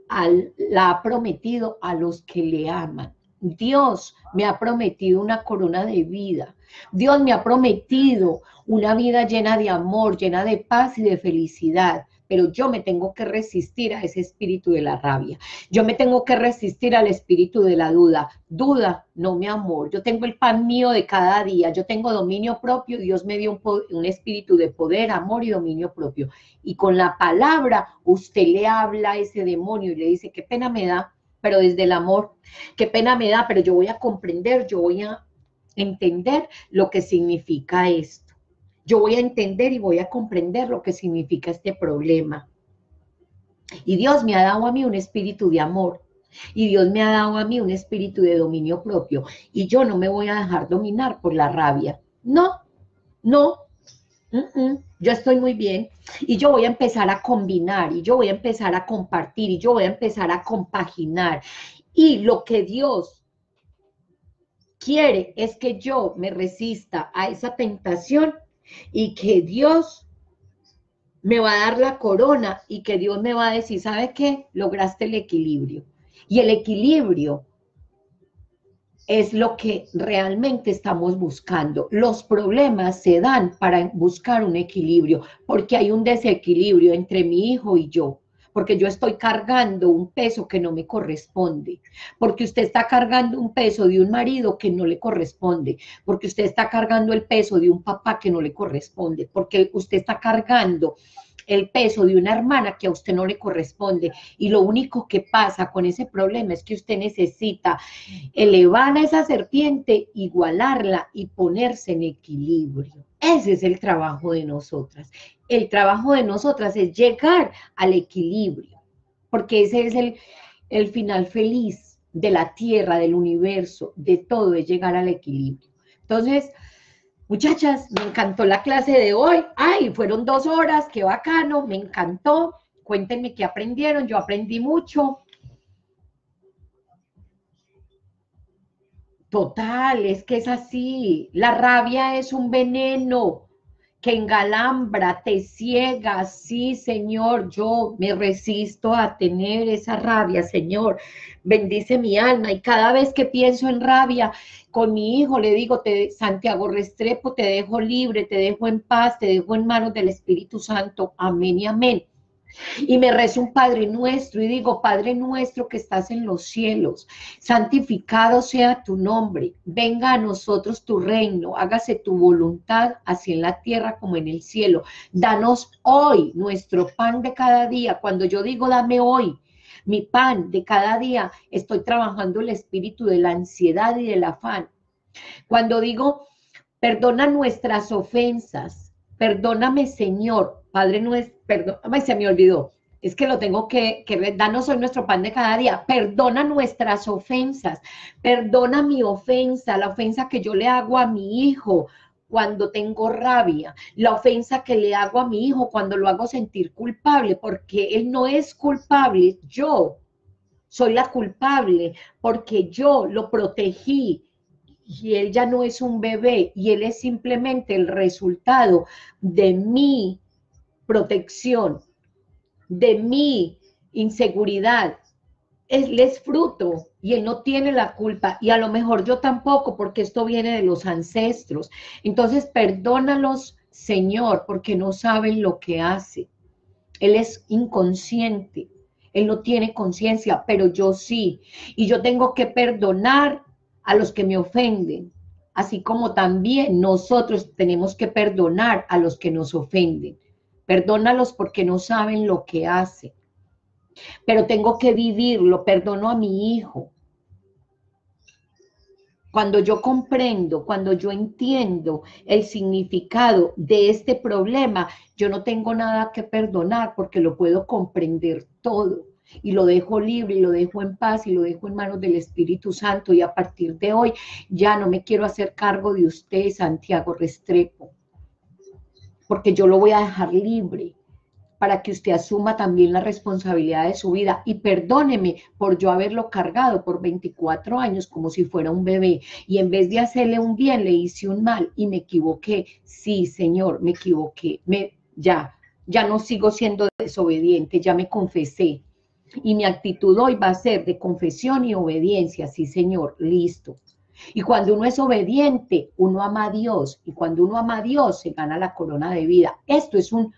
a los que le aman. Dios me ha prometido una corona de vida. Dios me ha prometido una vida llena de amor, llena de paz y de felicidad. Pero yo me tengo que resistir a ese espíritu de la rabia. Yo me tengo que resistir al espíritu de la duda. Duda, no, mi amor. Yo tengo el pan mío de cada día. Yo tengo dominio propio. Dios me dio un espíritu de poder, amor y dominio propio. Y con la palabra usted le habla a ese demonio y le dice, qué pena me da, pero desde el amor. Qué pena me da, pero yo voy a comprender, yo voy a entender lo que significa esto. Yo voy a entender y voy a comprender lo que significa este problema. Y Dios me ha dado a mí un espíritu de amor. Y Dios me ha dado a mí un espíritu de dominio propio. Y yo no me voy a dejar dominar por la rabia. No, no. Yo estoy muy bien. Y yo voy a empezar a combinar. Y yo voy a empezar a compartir. Y yo voy a empezar a compaginar. Y lo que Dios quiere es que yo me resista a esa tentación. Y que Dios me va a dar la corona y que Dios me va a decir, ¿sabe qué? Lograste el equilibrio. Y el equilibrio es lo que realmente estamos buscando. Los problemas se dan para buscar un equilibrio, porque hay un desequilibrio entre mi hijo y yo. Porque yo estoy cargando un peso que no me corresponde, porque usted está cargando un peso de un marido que no le corresponde, porque usted está cargando el peso de un papá que no le corresponde, porque usted está cargando el peso de una hermana que a usted no le corresponde, y lo único que pasa con ese problema es que usted necesita elevar a esa serpiente, igualarla y ponerse en equilibrio. Ese es el trabajo de nosotras. El trabajo de nosotras es llegar al equilibrio, porque ese es el final feliz de la tierra, del universo, de todo, es llegar al equilibrio. Entonces, muchachas, me encantó la clase de hoy. ¡Ay, fueron 2 horas! ¡Qué bacano! Me encantó. Cuéntenme qué aprendieron. Yo aprendí mucho. Total, es que es así. La rabia es un veneno que engalambra, te ciega. Sí, Señor, yo me resisto a tener esa rabia, Señor. Bendice mi alma. Y cada vez que pienso en rabia con mi hijo, le digo, Santiago Restrepo, te dejo libre, te dejo en paz, te dejo en manos del Espíritu Santo. Amén y amén. Y me rezo un Padre Nuestro y digo, Padre Nuestro que estás en los cielos, santificado sea tu nombre, venga a nosotros tu reino, hágase tu voluntad así en la tierra como en el cielo. Danos hoy nuestro pan de cada día. Cuando yo digo dame hoy, mi pan de cada día, estoy trabajando el espíritu de la ansiedad y del afán. Cuando digo, perdona nuestras ofensas, perdóname, Señor, Padre nuestro, perdóname, se me olvidó, es que lo tengo que danos hoy nuestro pan de cada día, perdona nuestras ofensas, perdona mi ofensa, la ofensa que yo le hago a mi hijo cuando tengo rabia, la ofensa que le hago a mi hijo cuando lo hago sentir culpable, porque él no es culpable, yo soy la culpable, porque yo lo protegí, y él ya no es un bebé, y él es simplemente el resultado de mi protección, de mi inseguridad. Él es fruto y él no tiene la culpa, y a lo mejor yo tampoco, porque esto viene de los ancestros. Entonces, perdónalos, Señor, porque no saben lo que hace. Él es inconsciente, él no tiene conciencia, pero yo sí, y yo tengo que perdonar a los que me ofenden, así como también nosotros tenemos que perdonar a los que nos ofenden. Perdónalos porque no saben lo que hacen. Pero tengo que vivirlo, perdono a mi hijo. Cuando yo comprendo, cuando yo entiendo el significado de este problema, yo no tengo nada que perdonar porque lo puedo comprender todo. Y lo dejo libre, y lo dejo en paz, y lo dejo en manos del Espíritu Santo. Y a partir de hoy, ya no me quiero hacer cargo de usted, Santiago Restrepo, porque yo lo voy a dejar libre, para que usted asuma también la responsabilidad de su vida. Y perdóneme por yo haberlo cargado por 24 años como si fuera un bebé, y en vez de hacerle un bien, le hice un mal, y me equivoqué. Sí, Señor, me equivoqué, ya no sigo siendo desobediente, ya me confesé. Y mi actitud hoy va a ser de confesión y obediencia, sí, Señor, listo. Y cuando uno es obediente, uno ama a Dios, y cuando uno ama a Dios, se gana la corona de vida. Esto es un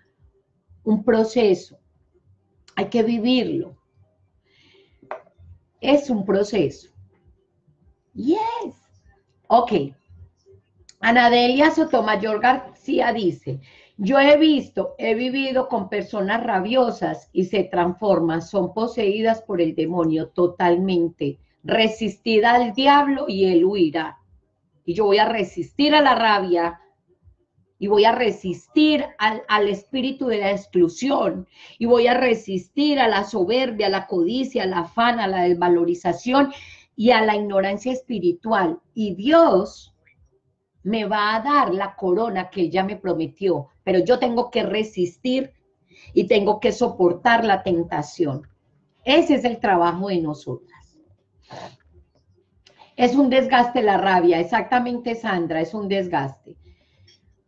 proceso, hay que vivirlo. Es un proceso. Yes. Ok. Anadelia Sotomayor García dice, yo he vivido con personas rabiosas y se transforman, son poseídas por el demonio totalmente, resistida al diablo y él huirá. Y yo voy a resistir a la rabia y voy a resistir al espíritu de la exclusión y voy a resistir a la soberbia, a la codicia, al afán, a la desvalorización y a la ignorancia espiritual. Y Dios me va a dar la corona que él ya me prometió, pero yo tengo que resistir y tengo que soportar la tentación. Ese es el trabajo de nosotras. Es un desgaste la rabia, exactamente, Sandra, es un desgaste.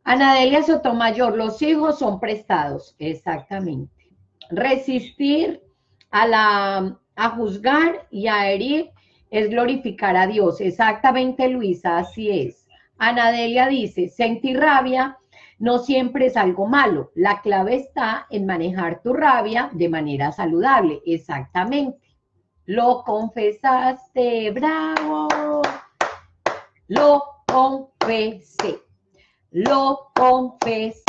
Anadelia Sotomayor, los hijos son prestados, exactamente. Resistir a juzgar y a herir es glorificar a Dios, exactamente, Luisa, así es. Anadelia dice, sentir rabia no siempre es algo malo, la clave está en manejar tu rabia de manera saludable, exactamente. Lo confesaste, bravo, lo confesé, lo confesé.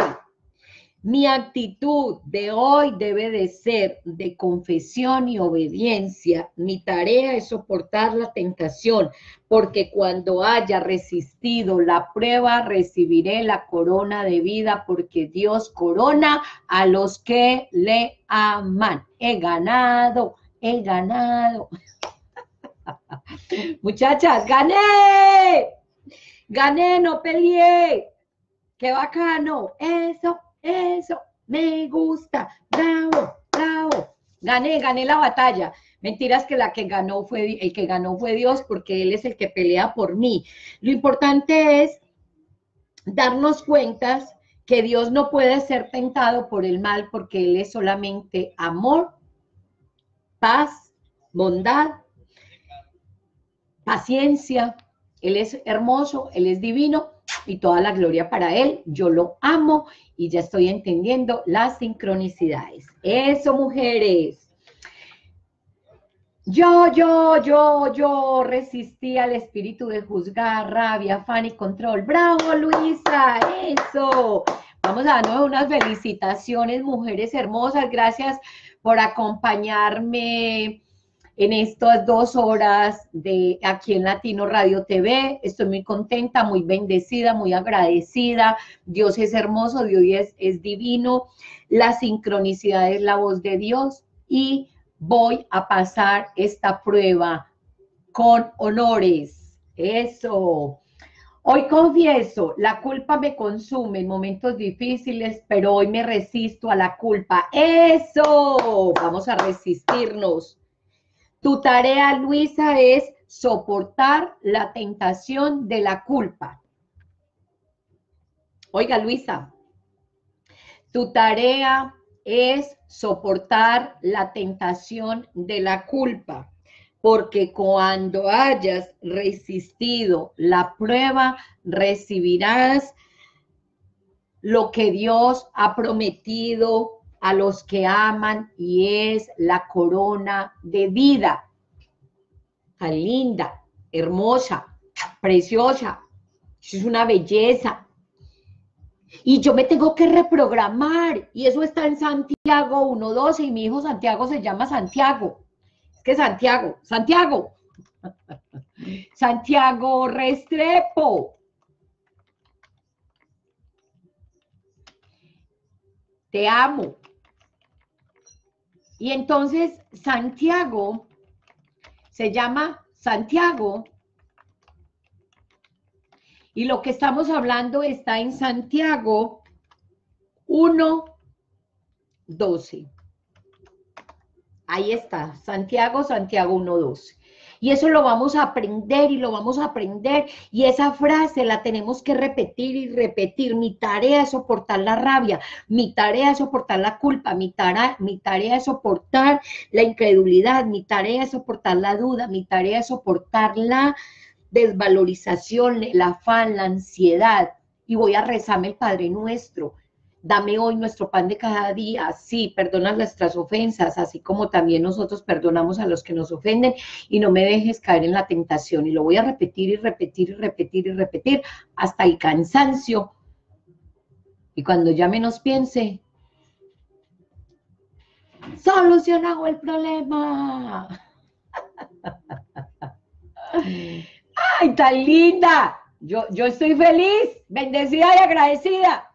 Mi actitud de hoy debe de ser de confesión y obediencia. Mi tarea es soportar la tentación, porque cuando haya resistido la prueba, recibiré la corona de vida, porque Dios corona a los que le aman. He ganado, he ganado. Muchachas, gané, gané, no peleé. Qué bacano, eso. Eso, me gusta, bravo, bravo, gané, gané la batalla. Mentiras, que el que ganó fue Dios, porque Él es el que pelea por mí. Lo importante es darnos cuenta que Dios no puede ser tentado por el mal, porque Él es solamente amor, paz, bondad, paciencia. Él es hermoso, Él es divino, y toda la gloria para Él. Yo lo amo y ya estoy entendiendo las sincronicidades. Eso, mujeres. Yo resistí al espíritu de juzgar, rabia, afán y control. ¡Bravo, Luisa! ¡Eso! Vamos a darnos unas felicitaciones, mujeres hermosas. Gracias por acompañarme en estas 2 horas de aquí en Latino Radio TV. Estoy muy contenta, muy bendecida, muy agradecida. Dios es hermoso, Dios es divino. La sincronicidad es la voz de Dios y voy a pasar esta prueba con honores. Eso. Hoy confieso, la culpa me consume en momentos difíciles, pero hoy me resisto a la culpa. ¡Eso! Vamos a resistirnos. Tu tarea, Luisa, es soportar la tentación de la culpa. Oiga, Luisa, tu tarea es soportar la tentación de la culpa, porque cuando hayas resistido la prueba, recibirás lo que Dios ha prometido a los que aman, y es la corona de vida. Tan linda, hermosa, preciosa. Es una belleza. Y yo me tengo que reprogramar. Y eso está en Santiago 1:12. Y mi hijo Santiago se llama Santiago. Es que Santiago. Santiago Restrepo. Te amo. Y entonces Santiago se llama Santiago y lo que estamos hablando está en Santiago 1:12. Ahí está, Santiago 1:12. Y eso lo vamos a aprender y lo vamos a aprender. Y esa frase la tenemos que repetir y repetir. Mi tarea es soportar la rabia. Mi tarea es soportar la culpa. Mi tarea es soportar la incredulidad. Mi tarea es soportar la duda. Mi tarea es soportar la desvalorización, el afán, la ansiedad. Y voy a rezarme el Padre Nuestro. Dame hoy nuestro pan de cada día, sí, perdona nuestras ofensas, así como también nosotros perdonamos a los que nos ofenden, y no me dejes caer en la tentación. Y lo voy a repetir y repetir y repetir y repetir hasta el cansancio. Y cuando ya menos piense, solucionado el problema. ¡Ay, tan linda! Yo estoy feliz, bendecida y agradecida.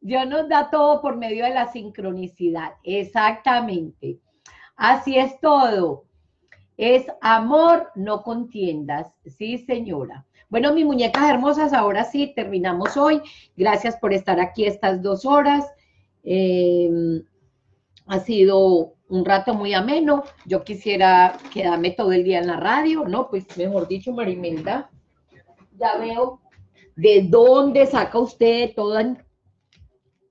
Dios nos da todo por medio de la sincronicidad. Exactamente. Así es todo. Es amor, no contiendas. Sí, señora. Bueno, mis muñecas hermosas, ahora sí, terminamos hoy. Gracias por estar aquí estas 2 horas. Ha sido un rato muy ameno. Yo quisiera quedarme todo el día en la radio, ¿no? Pues, mejor dicho, María Imelda, ya veo de dónde saca usted toda...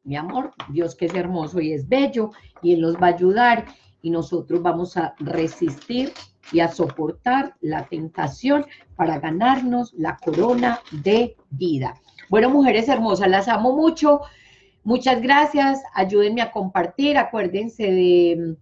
Mi amor, Dios que es hermoso y es bello, y Él nos va a ayudar, y nosotros vamos a resistir y a soportar la tentación para ganarnos la corona de vida. Bueno, mujeres hermosas, las amo mucho. Muchas gracias. Ayúdenme a compartir. Acuérdense de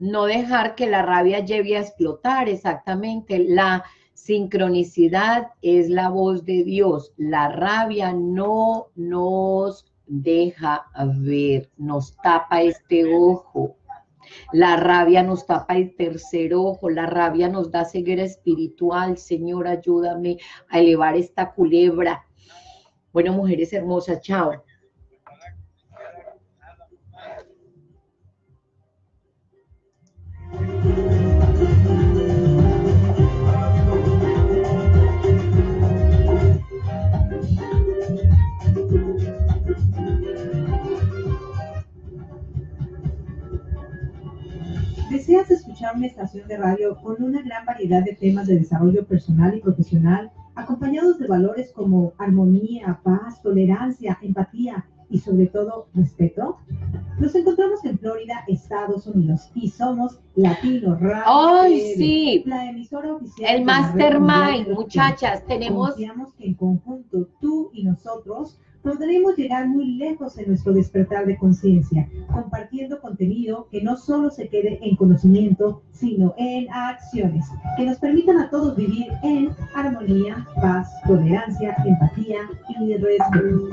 no dejar que la rabia lleve a explotar. Exactamente. La sincronicidad es la voz de Dios. La rabia no nos deja ver, nos tapa este ojo, la rabia nos tapa el tercer ojo, la rabia nos da ceguera espiritual. Señor, ayúdame a elevar esta culebra. Bueno, mujeres hermosas, chao. ¿Deseas escuchar una estación de radio con una gran variedad de temas de desarrollo personal y profesional, acompañados de valores como armonía, paz, tolerancia, empatía y sobre todo respeto? Nos encontramos en Florida, Estados Unidos, y somos Latino Radio. ¡Ay, TV, sí! La emisora oficial. El Mastermind, muchachas, tenemos... Confiamos que en conjunto tú y nosotros podremos llegar muy lejos en nuestro despertar de conciencia, compartiendo contenido que no solo se quede en conocimiento, sino en acciones, que nos permitan a todos vivir en armonía, paz, tolerancia, empatía y respeto.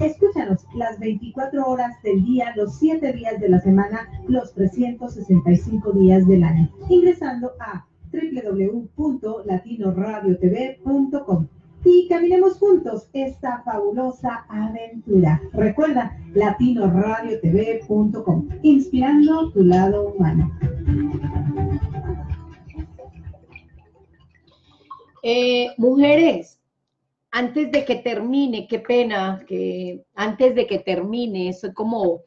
Escúchanos las las 24 horas del día, los 7 días de la semana, los 365 días del año, ingresando a www.latinoradiotv.com. Y caminemos juntos esta fabulosa aventura. Recuerda, latinoradiotv.com, inspirando tu lado humano. Mujeres, antes de que termine, qué pena, que antes de que termine, soy como...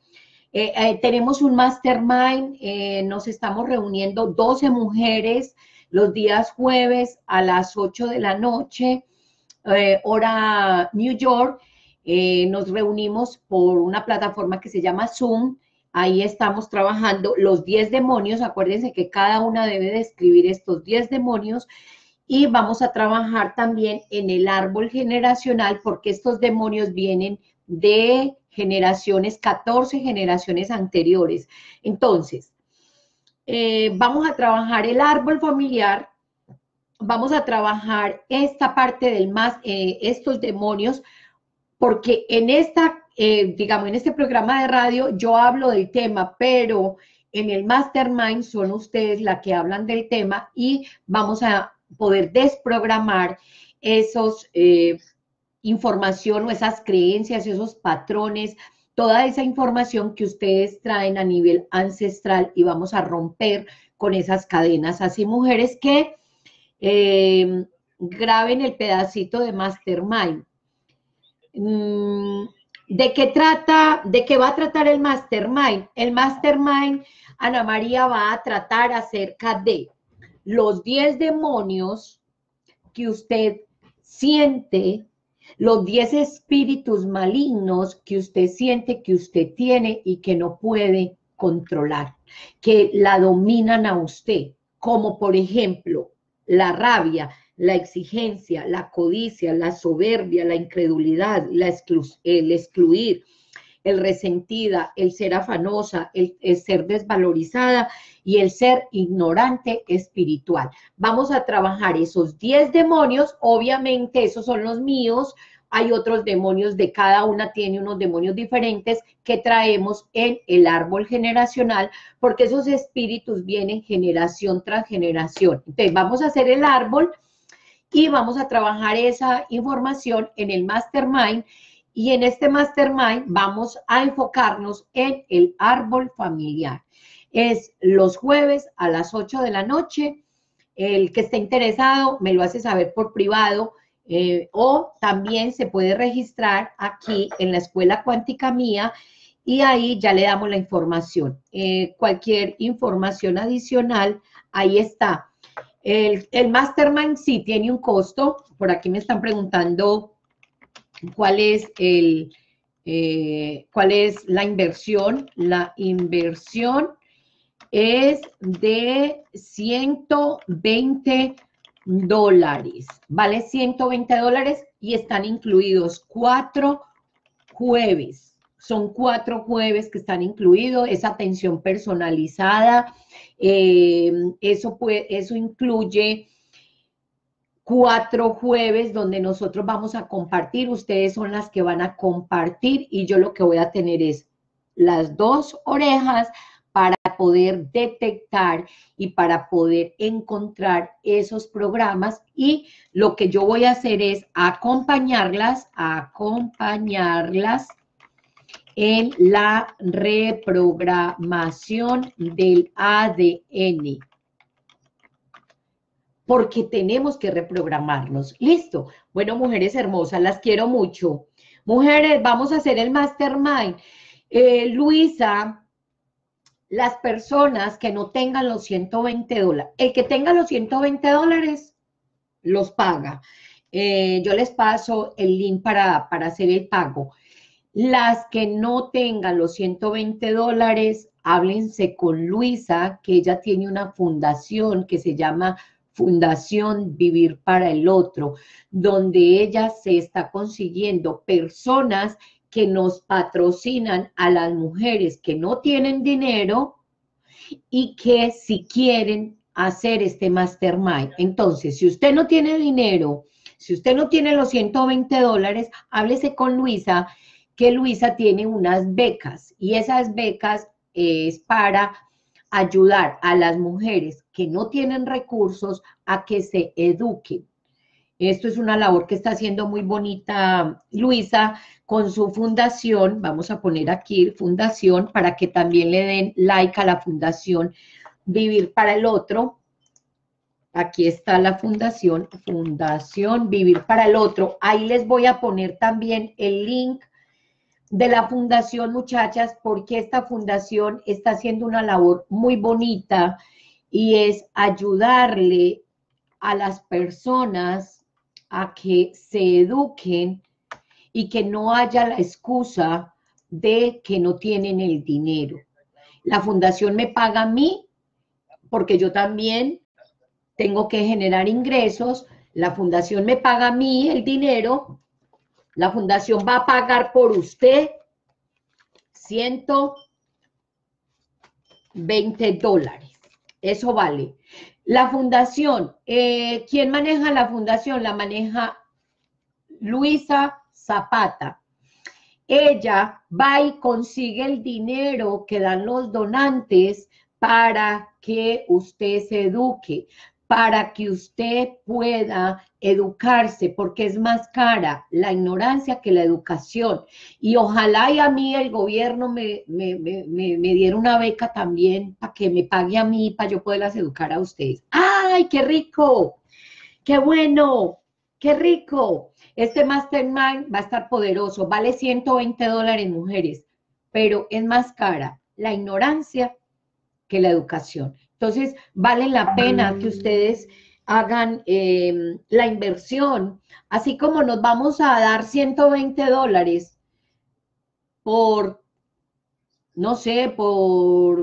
tenemos un mastermind, nos estamos reuniendo 12 mujeres los días jueves a las 8 de la noche, hora New York. Nos reunimos por una plataforma que se llama Zoom. Ahí estamos trabajando los 10 demonios. Acuérdense que cada una debe de escribir estos 10 demonios. Y vamos a trabajar también en el árbol generacional, porque estos demonios vienen de generaciones, 14 generaciones anteriores. Entonces, vamos a trabajar el árbol familiar. Vamos a trabajar esta parte del más, estos demonios, porque en esta, digamos, en este programa de radio yo hablo del tema, pero en el Mastermind son ustedes las que hablan del tema y vamos a poder desprogramar esos información o esas creencias, esos patrones, toda esa información que ustedes traen a nivel ancestral, y vamos a romper con esas cadenas. Así, mujeres que graben el pedacito de Mastermind. ¿De qué trata? ¿De qué va a tratar el Mastermind? El Mastermind, Ana María, va a tratar acerca de los 10 demonios que usted siente, los 10 espíritus malignos que usted siente que usted tiene y que no puede controlar, que la dominan a usted, como por ejemplo la rabia, la exigencia, la codicia, la soberbia, la incredulidad, el excluir, el resentida, el ser afanosa, el ser desvalorizada y el ser ignorante espiritual. Vamos a trabajar esos 10 demonios. Obviamente esos son los míos, hay otros demonios, de cada una tiene unos demonios diferentes que traemos en el árbol generacional, porque esos espíritus vienen generación tras generación. Entonces vamos a hacer el árbol y vamos a trabajar esa información en el Mastermind. Y en este Mastermind vamos a enfocarnos en el árbol familiar. Es los jueves a las 8 de la noche. El que esté interesado me lo hace saber por privado, o también se puede registrar aquí en la Escuela Cuántica Mía y ahí ya le damos la información. Cualquier información adicional, ahí está. El Mastermind sí tiene un costo. Por aquí me están preguntando... ¿Cuál es la inversión? La inversión es de $120. Vale $120 y están incluidos 4 jueves. Son 4 jueves que están incluidos, esa atención personalizada. Eso incluye 4 jueves donde nosotros vamos a compartir, ustedes son las que van a compartir, y yo lo que voy a tener es las 2 orejas para poder detectar y para poder encontrar esos programas, y lo que yo voy a hacer es acompañarlas en la reprogramación del ADN. Porque tenemos que reprogramarnos. ¿Listo? Bueno, mujeres hermosas, las quiero mucho. Mujeres, vamos a hacer el Mastermind. Luisa, las personas que no tengan los $120, el que tenga los $120 los paga. Yo les paso el link para hacer el pago. Las que no tengan los $120, háblense con Luisa, que ella tiene una fundación que se llama Fundación Vivir para el Otro, donde ella se está consiguiendo personas que nos patrocinan a las mujeres que no tienen dinero y que si quieren hacer este Mastermind. Entonces, si usted no tiene dinero, si usted no tiene los $120, háblese con Luisa, que Luisa tiene unas becas, y esas becas es para ayudar a las mujeres que no tienen recursos a que se eduquen. Esto es una labor que está haciendo muy bonita Luisa con su fundación. Vamos a poner aquí fundación para que también le den like a la fundación Vivir para el Otro. Aquí está la fundación, Fundación Vivir para el Otro. Ahí les voy a poner también el link de la fundación, muchachas, porque esta fundación está haciendo una labor muy bonita y es ayudarle a las personas a que se eduquen y que no haya la excusa de que no tienen el dinero. La fundación me paga a mí porque yo también tengo que generar ingresos. La fundación me paga a mí el dinero. La fundación va a pagar por usted $120. Eso vale. La fundación, ¿quién maneja la fundación? La maneja Luisa Zapata. Ella va y consigue el dinero que dan los donantes para que usted se eduque, para que usted pueda educarse, porque es más cara la ignorancia que la educación. Y ojalá y a mí el gobierno me diera una beca también para que me pague a mí, para yo poderlas educar a ustedes. ¡Ay, qué rico! ¡Qué bueno! ¡Qué rico! Este Mastermind va a estar poderoso. Vale $120, mujeres, pero es más cara la ignorancia que la educación. Entonces, vale la pena que ustedes hagan la inversión. Así como nos vamos a dar $120 por, no sé, por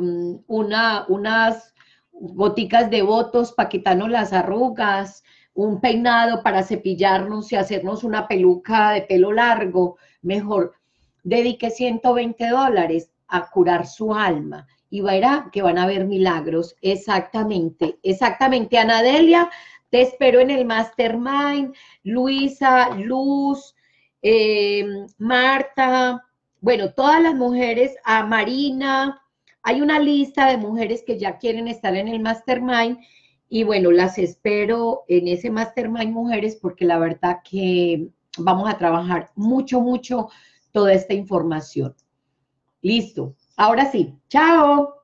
unas goticas de botox para quitarnos las arrugas, un peinado para cepillarnos y hacernos una peluca de pelo largo, mejor dedique $120 a curar su alma. Y verá que van a haber milagros. Exactamente, exactamente. Anadelia, te espero en el Mastermind. Luisa, Luz, Marta, bueno, todas las mujeres, a Marina. Hay una lista de mujeres que ya quieren estar en el Mastermind. Y bueno, las espero en ese Mastermind, mujeres, porque la verdad que vamos a trabajar mucho, mucho toda esta información. Listo. Ahora sí, chao.